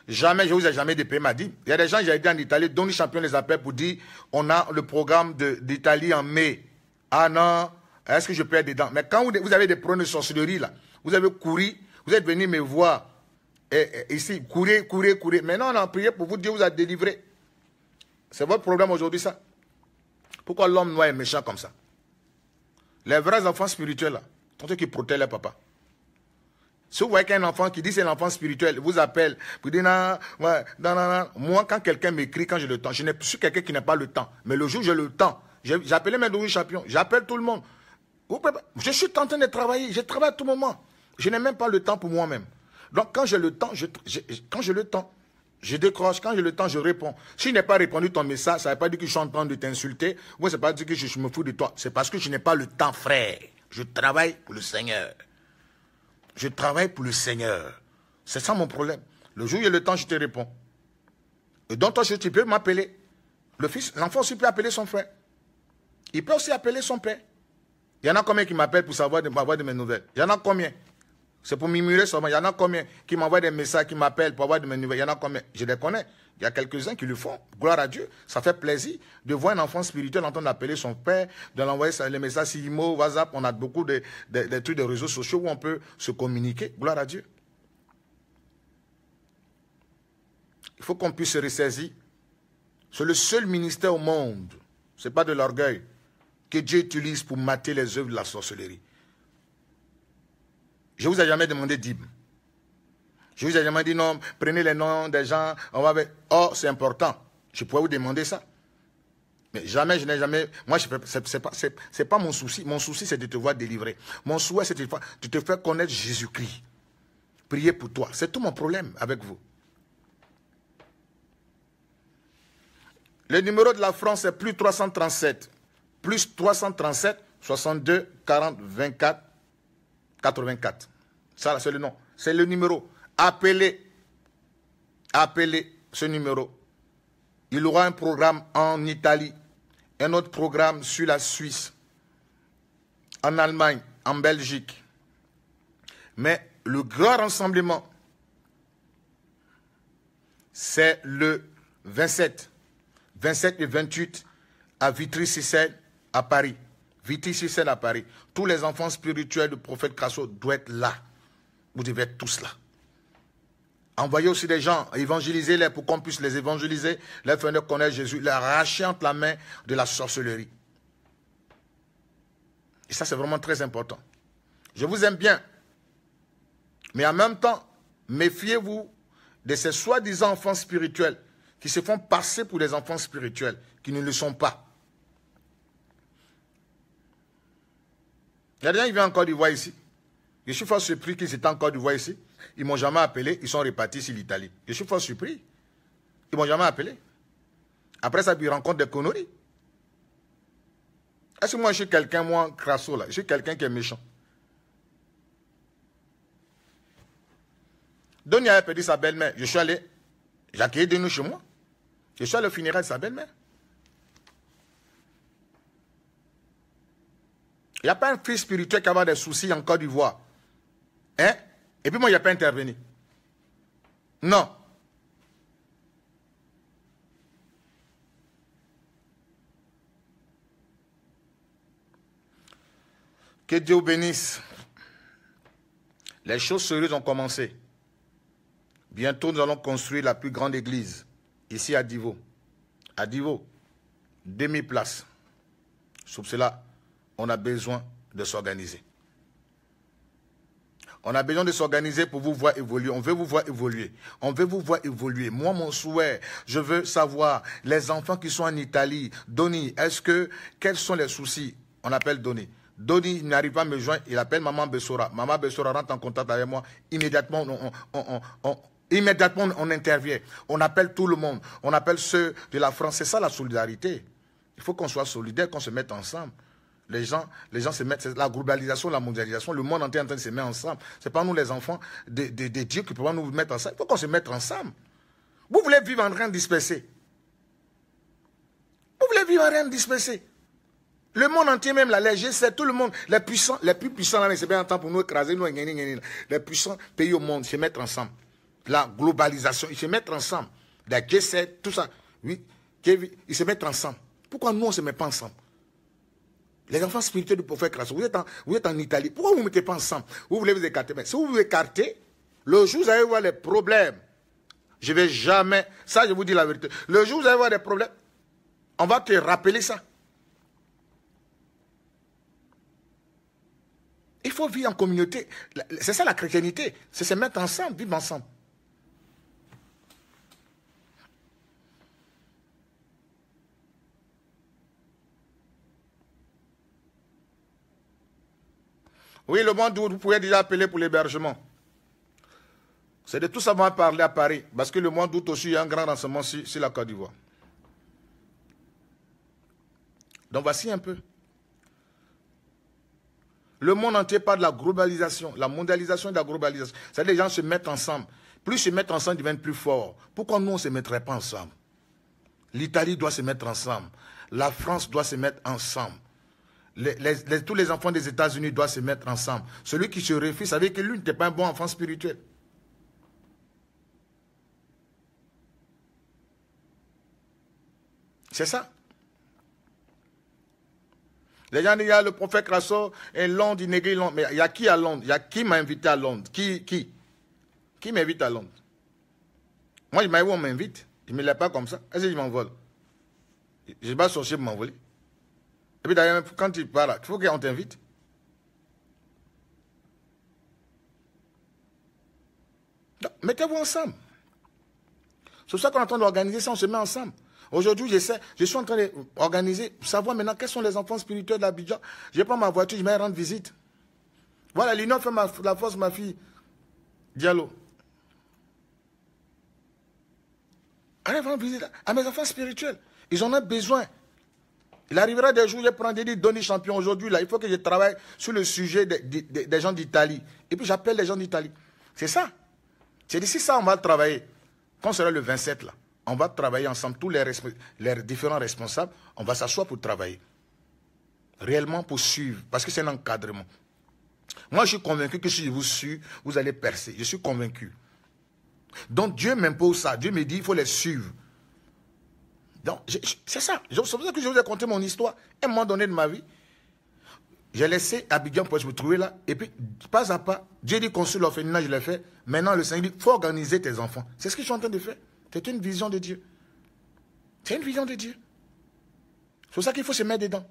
Jamais, je vous ai jamais dépayé, m'a dit. Il y a des gens, j'ai été en Italie, Donny Champion les appelle pour dire, on a le programme d'Italie en mai. Ah non, est-ce que je peux être dedans? Mais quand vous, vous avez des problèmes de sorcellerie, là, vous avez couru, vous êtes venu me voir, et, et, ici, courez, courez, courez. Maintenant, on a prié pour vous, Dieu vous a délivré. C'est votre problème aujourd'hui, ça. Pourquoi l'homme noir est méchant comme ça? Les vrais enfants spirituels, là, sont ceux qui protègent les papas. Si vous voyez qu'un enfant qui dit c'est l'enfant spirituel, vous appelle, vous dites non, ouais, non, non, non. Moi, quand quelqu'un m'écrit, quand j'ai le temps, je suis quelqu'un qui n'a pas le temps. Mais le jour où j'ai le temps, j'appelais mes douze champions, j'appelle tout le monde. Je suis en train de travailler, je travaille à tout moment. Je n'ai même pas le temps pour moi-même. Donc, quand j'ai le temps, je, je, quand j'ai le temps, je décroche, quand j'ai le temps, je réponds. Si je n'ai pas répondu ton message, ça ne veut pas dire que je suis en train de t'insulter. Moi, ça ne veut pas dire que je, je me fous de toi. C'est parce que je n'ai pas le temps, frère. Je travaille pour le Seigneur. Je travaille pour le Seigneur. C'est ça mon problème. Le jour où il y a le temps, je te réponds. Et donc, toi, tu peux m'appeler. Le fils, l'enfant aussi peut appeler son frère. Il peut aussi appeler son père. Il y en a combien qui m'appellent pour savoir de, pour avoir de mes nouvelles? Il y en a combien? C'est pour murmurer seulement. Il y en a combien qui m'envoient des messages, qui m'appellent pour avoir de mes nouvelles. Il y en a combien? Je les connais. Il y a quelques-uns qui le font. Gloire à Dieu. Ça fait plaisir de voir un enfant spirituel en train d'appeler son père, de l'envoyer les messages sur Imo, WhatsApp. On a beaucoup de, de, de trucs de réseaux sociaux où on peut se communiquer. Gloire à Dieu. Il faut qu'on puisse se ressaisir. C'est le seul ministère au monde. Ce n'est pas de l'orgueil que Dieu utilise pour mater les œuvres de la sorcellerie. Je ne vous ai jamais demandé d'hymne. Je ne vous ai jamais dit non, prenez les noms des gens, on va avec. Oh, c'est important. Je pourrais vous demander ça. Mais jamais, je n'ai jamais. Moi, ce n'est pas, pas mon souci. Mon souci, c'est de te voir délivré. Mon souhait, c'est de, de te faire connaître Jésus-Christ. Priez pour toi. C'est tout mon problème avec vous. Le numéro de la France est plus trois cent trente-sept. Plus trois cent trente-sept, soixante-deux, quarante, vingt-quatre. quatre-vingt-quatre. Ça, c'est le nom. C'est le numéro. Appelez. Appelez ce numéro. Il aura un programme en Italie. Un autre programme sur la Suisse. En Allemagne. En Belgique. Mais le grand rassemblement c'est le vingt-sept. vingt-sept et vingt-huit à Vitry-sur-Seine à Paris. Vitry-sur-Seine à Paris. Tous les enfants spirituels du prophète Krasso doivent être là. Vous devez être tous là. Envoyez aussi des gens, évangélisez-les pour qu'on puisse les évangéliser, les faire connaître Jésus, les arracher entre la main de la sorcellerie. Et ça, c'est vraiment très important. Je vous aime bien. Mais en même temps, méfiez-vous de ces soi-disant enfants spirituels qui se font passer pour des enfants spirituels, qui ne le sont pas. Il y a des gens qui viennent en Côte d'Ivoire ici. Je suis fort surpris qu'ils étaient en Côte d'Ivoire ici. Ils ne m'ont jamais appelé, ils sont répartis sur l'Italie. Je suis fort surpris. Ils ne m'ont jamais appelé. Après ça, ils rencontrent des conneries. Est-ce que moi, je suis quelqu'un, moi, Krasso, là, je suis quelqu'un qui est méchant? Donny avait perdu sa belle-mère. Je suis allé, j'ai accueilli de nous chez moi. Je suis allé au funérail de sa belle-mère. Il n'y a pas un fils spirituel qui a des soucis en Côte d'Ivoire. Hein? Et puis moi, il n'y a pas intervenu. Non. Que Dieu bénisse. Les choses sérieuses ont commencé. Bientôt, nous allons construire la plus grande église, ici à Divo. À Divo, demi-place. Sauf cela, on a besoin de s'organiser. On a besoin de s'organiser pour vous voir évoluer. On veut vous voir évoluer. On veut vous voir évoluer. Moi, mon souhait, je veux savoir, les enfants qui sont en Italie, Donny, est-ce que, quels sont les soucis? On appelle Donny. Donny n'arrive pas à me joindre, il appelle Maman Bessora. Maman Bessora rentre en contact avec moi. Immédiatement, on... on, on, on, on Immédiatement, on intervient. On appelle tout le monde. On appelle ceux de la France. C'est ça la solidarité. Il faut qu'on soit solidaire, qu'on se mette ensemble. Les gens, les gens se mettent... La globalisation, la mondialisation, le monde entier est en train de se mettre ensemble. Ce n'est pas nous, les enfants de, de, de Dieu, qui pouvons nous mettre ensemble. Il faut qu'on se mette ensemble. Vous voulez vivre en rien dispersé. Vous voulez vivre en rien dispersé. Le monde entier, même la légèreté, c'est tout le monde. Les puissants, les plus puissants, là, c'est bien en temps pour nous écraser. Nous, les puissants pays au monde se mettent ensemble. La globalisation, ils se mettent ensemble. La G sept, tout ça. Oui, ils se mettent ensemble. Pourquoi nous, on ne se met pas ensemble? Les enfants spirituels du prophète Krasso, vous êtes en, vous êtes en Italie. Pourquoi vous ne vous mettez pas ensemble? Vous voulez vous écarter. Mais si vous vous écartez, le jour où vous allez voir les problèmes, je ne vais jamais... Ça, je vous dis la vérité. Le jour où vous allez voir des problèmes, on va te rappeler ça. Il faut vivre en communauté. C'est ça la chrétienté. C'est se mettre ensemble, vivre ensemble. Oui, le monde où vous pouvez déjà appeler pour l'hébergement. C'est de tout savoir parler à Paris. Parce que le monde où aussi, il y a un grand renseignement sur, sur la Côte d'Ivoire. Donc voici un peu. Le monde entier parle de la globalisation, la mondialisation et de la globalisation. C'est-à-dire les gens se mettent ensemble. Plus ils se mettent ensemble, ils deviennent plus forts. Pourquoi nous, on ne se mettrait pas ensemble? L'Italie doit se mettre ensemble. La France doit se mettre ensemble. Les, les, les, tous les enfants des États-Unis doivent se mettre ensemble. Celui qui se refuse, savait que lui n'était pas un bon enfant spirituel. C'est ça. Les gens disent, il y a le prophète Krasso et Londres, il néglige Londres. Mais il y a qui à Londres? Il y a qui m'a invité à Londres? Qui? Qui, qui m'invite à Londres? Moi, je m'en vais où on m'invite. Je ne me lève pas comme ça. Est-ce que je m'envole? Je ne vais pas sortir pour m'envoler. Et puis d'ailleurs, quand tu parles, il faut qu'on t'invite. Mettez-vous ensemble. C'est ça qu'on est en train d'organiser ça, on se met ensemble. Aujourd'hui, j'essaie, je suis en train d'organiser, pour savoir maintenant quels sont les enfants spirituels d'Abidjan. Je prends ma voiture, je vais rendre visite. Voilà, l'Union fait ma, la force, ma fille. Diallo. Allez rendre visite à mes enfants spirituels. Ils en ont besoin. Il arrivera des jours, je prends des Donny Champion aujourd'hui, là, il faut que je travaille sur le sujet des, des, des gens d'Italie. Et puis j'appelle les gens d'Italie. C'est ça. C'est d'ici ça on va travailler. Quand sera le vingt-sept, là, on va travailler ensemble, tous les, les différents responsables, on va s'asseoir pour travailler. Réellement pour suivre, parce que c'est un encadrement. Moi, je suis convaincu que si je vous suis, vous allez percer. Je suis convaincu. Donc Dieu m'impose ça. Dieu me dit, il faut les suivre. Donc, c'est ça. C'est pour ça que je vous ai conté mon histoire. À un moment donné de ma vie, j'ai laissé Abidjan pour se me trouver là. Et puis, pas à pas, Dieu dit, construis l'orphelinat, je l'ai fait. Maintenant, le Seigneur dit, il faut organiser tes enfants. C'est ce que je suis en train de faire. C'est une vision de Dieu. C'est une vision de Dieu. C'est pour ça qu'il faut se mettre dedans.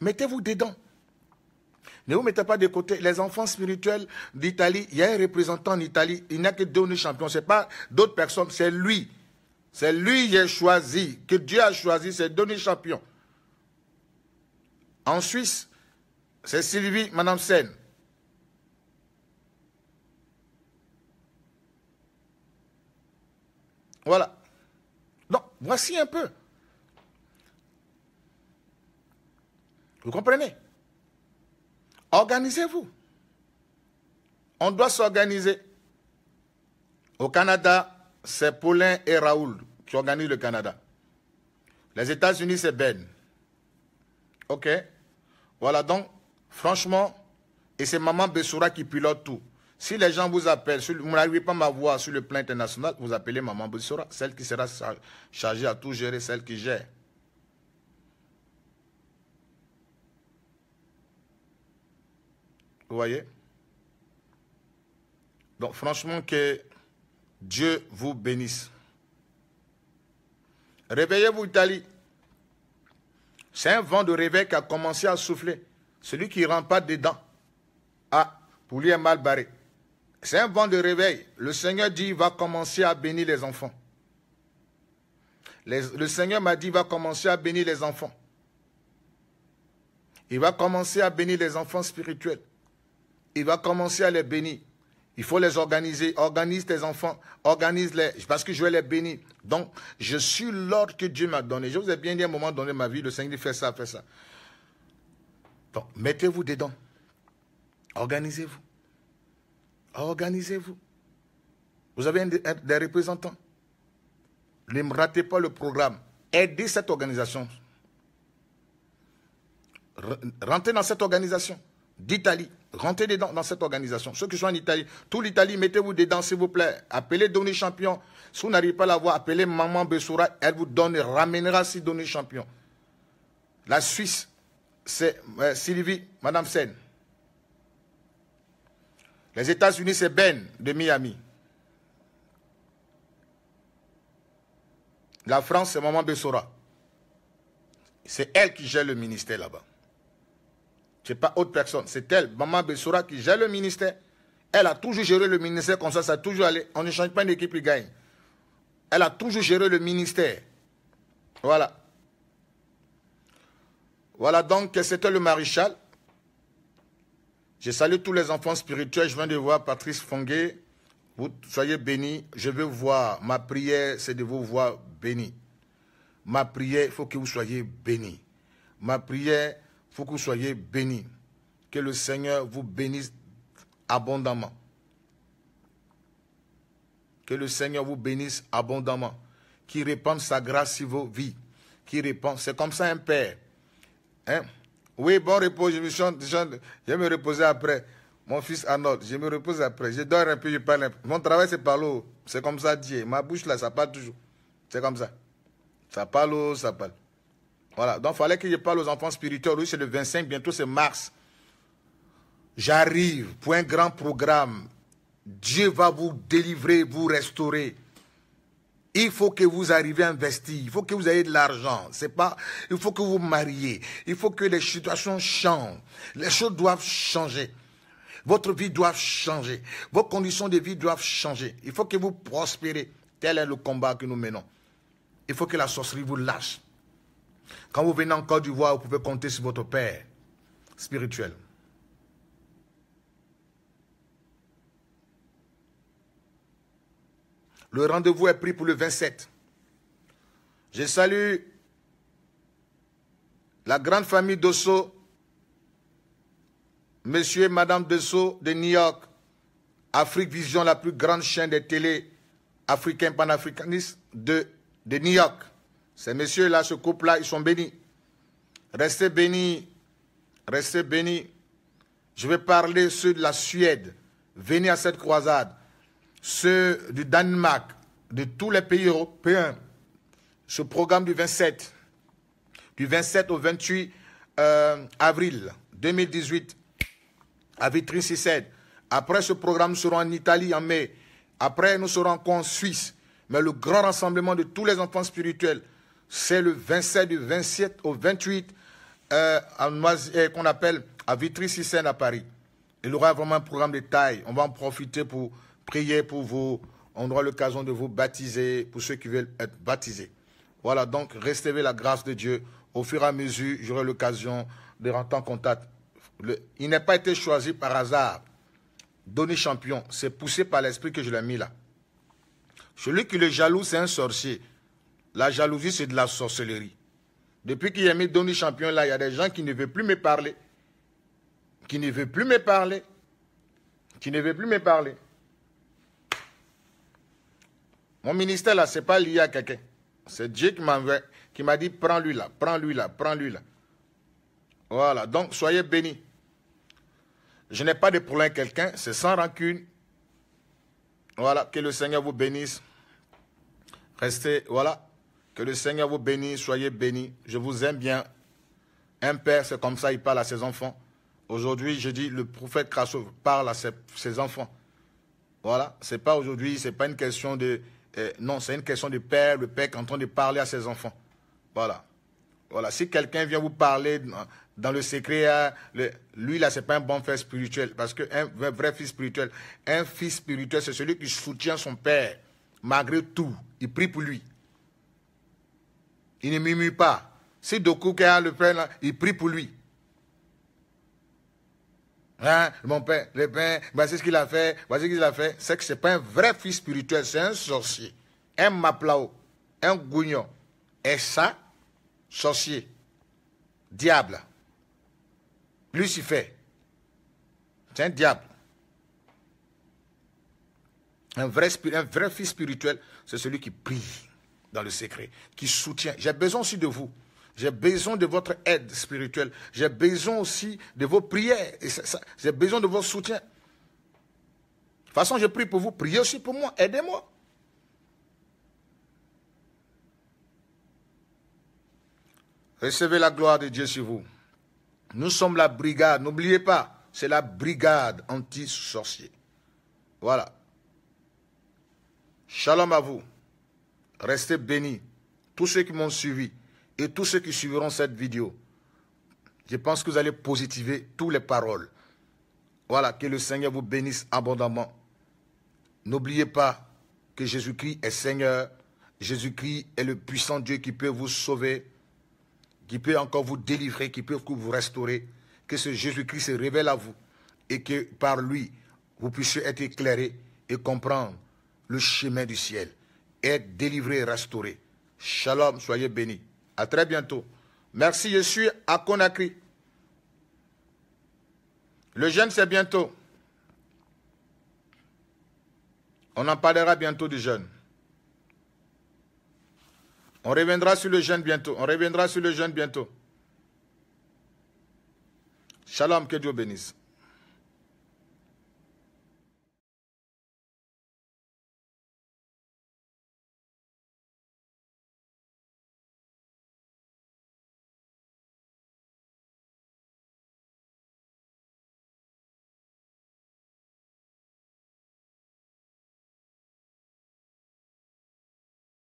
Mettez-vous dedans. Ne vous mettez pas de côté. Les enfants spirituels d'Italie, il y a un représentant en Italie. Il n'y a que Donny Champion. Ce n'est pas d'autres personnes, c'est lui. C'est lui qui est choisi, que Dieu a choisi, c'est Donny Champion. En Suisse, c'est Sylvie, Madame Seine. Voilà. Donc, voici un peu. Vous comprenez? Organisez-vous. On doit s'organiser. Au Canada, c'est Paulin et Raoul qui organisent le Canada. Les États-Unis, c'est Ben. OK? Voilà, donc, franchement, et c'est Maman Bessora qui pilote tout. Si les gens vous appellent, si vous n'arrivez pas à m'avoir sur le plan international, vous appelez Maman Bessora, celle qui sera chargée à tout gérer, celle qui gère. Vous voyez? Donc, franchement, que Dieu vous bénisse. Réveillez-vous, Italie. C'est un vent de réveil qui a commencé à souffler. Celui qui ne rentre pas dedans, ah, pour lui est mal barré. C'est un vent de réveil. Le Seigneur dit, il va commencer à bénir les enfants. Les, le Seigneur m'a dit, il va commencer à bénir les enfants. Il va commencer à bénir les enfants spirituels. Il va commencer à les bénir. Il faut les organiser. Organise tes enfants. Organise-les. Parce que je vais les bénir. Donc, je suis l'ordre que Dieu m'a donné. Je vous ai bien dit à un moment donné ma vie, le Seigneur dit, fais ça, fais ça. Donc, mettez-vous dedans. Organisez-vous. Organisez-vous. Vous avez des représentants. Ne ratez pas le programme. Aidez cette organisation. Rentrez dans cette organisation d'Italie. Rentrez dedans dans cette organisation. Ceux qui sont en Italie, tout l'Italie, mettez-vous dedans, s'il vous plaît. Appelez Donny Champion. Si vous n'arrivez pas à la voir, appelez Maman Bessora. Elle vous donne, ramènera si Donny Champion. La Suisse, c'est euh, Sylvie, Madame Seine. Les États-Unis, c'est Ben de Miami. La France, c'est Maman Bessora. C'est elle qui gère le ministère là-bas. Ce n'est pas autre personne, c'est elle, Maman Bessora, qui gère le ministère. Elle a toujours géré le ministère comme ça, ça a toujours allé. On ne change pas une équipe qui gagne. Elle a toujours géré le ministère. Voilà. Voilà donc que c'était le maréchal. Je salue tous les enfants spirituels. Je viens de voir Patrice Fongué. Vous soyez bénis. Je veux voir. Ma prière, c'est de vous voir bénis. Ma prière, il faut que vous soyez bénis. Ma prière... Il faut que vous soyez bénis. Que le Seigneur vous bénisse abondamment. Que le Seigneur vous bénisse abondamment. Qu'il répande sa grâce sur vos vies. Qu'il répande. C'est comme ça un père. Hein? Oui, bon repos. Je me, chante, chante. Je vais me reposer après. Mon fils Arnold, je me repose après. Je dors un peu, je parle un peu. Mon travail, c'est par l'eau. C'est comme ça, Dieu. Ma bouche, là, ça parle toujours. C'est comme ça. Ça parle l'eau, ça parle. Voilà, donc il fallait que je parle aux enfants spirituels. Oui, c'est le vingt-cinq, bientôt c'est mars. J'arrive pour un grand programme. Dieu va vous délivrer, vous restaurer. Il faut que vous arriviez à investir. Il faut que vous ayez de l'argent. C'est pas. Il faut que vous vous mariez. Il faut que les situations changent. Les choses doivent changer. Votre vie doit changer. Vos conditions de vie doivent changer. Il faut que vous prospérez. Tel est le combat que nous menons. Il faut que la sorcellerie vous lâche. Quand vous venez en Côte d'Ivoire, vous pouvez compter sur votre père spirituel. Le rendez-vous est pris pour le vingt-sept. Je salue la grande famille Dosso, Monsieur et Madame Dosso de New York, Afrique Vision, la plus grande chaîne de télé africaine panafricaniste de, de New York. Ces messieurs-là, ce couple-là, ils sont bénis. Restez bénis. Restez bénis. Je vais parler ceux de la Suède. Venez à cette croisade. ceux du Danemark, de tous les pays européens. Ce programme du vingt-sept, du vingt-sept au vingt-huit euh, avril deux mille dix-huit à Vitry-sur-Seine. Après ce programme, nous serons en Italie en mai. Après, nous serons encore en Suisse. Mais le grand rassemblement de tous les enfants spirituels, c'est le vingt-sept, du vingt-sept au vingt-huit, euh, qu'on appelle à Vitry-sur-Seine à Paris. Il y aura vraiment un programme de taille. On va en profiter pour prier pour vous. On aura l'occasion de vous baptiser, pour ceux qui veulent être baptisés. Voilà, donc, recevez la grâce de Dieu. Au fur et à mesure, j'aurai l'occasion de rentrer en contact. Le, il n'a pas été choisi par hasard. Donny Champion, c'est poussé par l'esprit que je l'ai mis là. Celui qui le jaloux, c'est un sorcier. La jalousie, c'est de la sorcellerie. Depuis qu'il y a mis Donny Champion là, il y a des gens qui ne veulent plus me parler. Qui ne veulent plus me parler. Qui ne veulent plus me parler. Mon ministère là, ce n'est pas lié à quelqu'un. C'est Dieu qui m'a dit, prends-lui là, prends-lui là, prends-lui là. Voilà, donc soyez bénis. Je n'ai pas de problème avec quelqu'un, c'est sans rancune. Voilà, que le Seigneur vous bénisse. Restez, voilà, que le Seigneur vous bénisse, soyez bénis. Je vous aime bien. Un père, c'est comme ça, il parle à ses enfants. Aujourd'hui, je dis, le prophète Krasso parle à ses, ses enfants. Voilà, c'est pas aujourd'hui, c'est pas une question de... Eh, non, c'est une question de père, le père qui est en train de parler à ses enfants. Voilà. Voilà, si quelqu'un vient vous parler dans le secret, le, lui là, c'est pas un bon frère spirituel, parce qu'un vrai fils spirituel, un fils spirituel, c'est celui qui soutient son père, malgré tout, il prie pour lui. Il ne murmure pas. Si Doku qui a le père, là, il prie pour lui. Hein, mon père, le père, voici ce qu'il a fait, voici ce qu'il a fait. C'est que ce n'est pas un vrai fils spirituel, c'est un sorcier, un maplao, un gougnon. Et ça, sorcier, diable, Lucifer, c'est un diable. Un vrai, un vrai fils spirituel, c'est celui qui prie dans le secret, qui soutient. J'ai besoin aussi de vous. J'ai besoin de votre aide spirituelle. J'ai besoin aussi de vos prières. J'ai besoin de votre soutien. De toute façon, je prie pour vous. Priez aussi pour moi. Aidez-moi. Recevez la gloire de Dieu sur vous. Nous sommes la brigade. N'oubliez pas, c'est la brigade anti-sorcier. Voilà. Shalom à vous. Restez bénis. Tous ceux qui m'ont suivi. Et tous ceux qui suivront cette vidéo, je pense que vous allez positiver toutes les paroles. Voilà, que le Seigneur vous bénisse abondamment. N'oubliez pas que Jésus-Christ est Seigneur. Jésus-Christ est le puissant Dieu qui peut vous sauver, qui peut encore vous délivrer, qui peut vous restaurer. Que ce Jésus-Christ se révèle à vous et que par lui, vous puissiez être éclairés et comprendre le chemin du ciel. Être délivré et restauré. Shalom, soyez bénis. À très bientôt. Merci, je suis à Conakry. Le jeûne, c'est bientôt. On en parlera bientôt du jeûne. On reviendra sur le jeûne bientôt. On reviendra sur le jeûne bientôt. Shalom, que Dieu bénisse.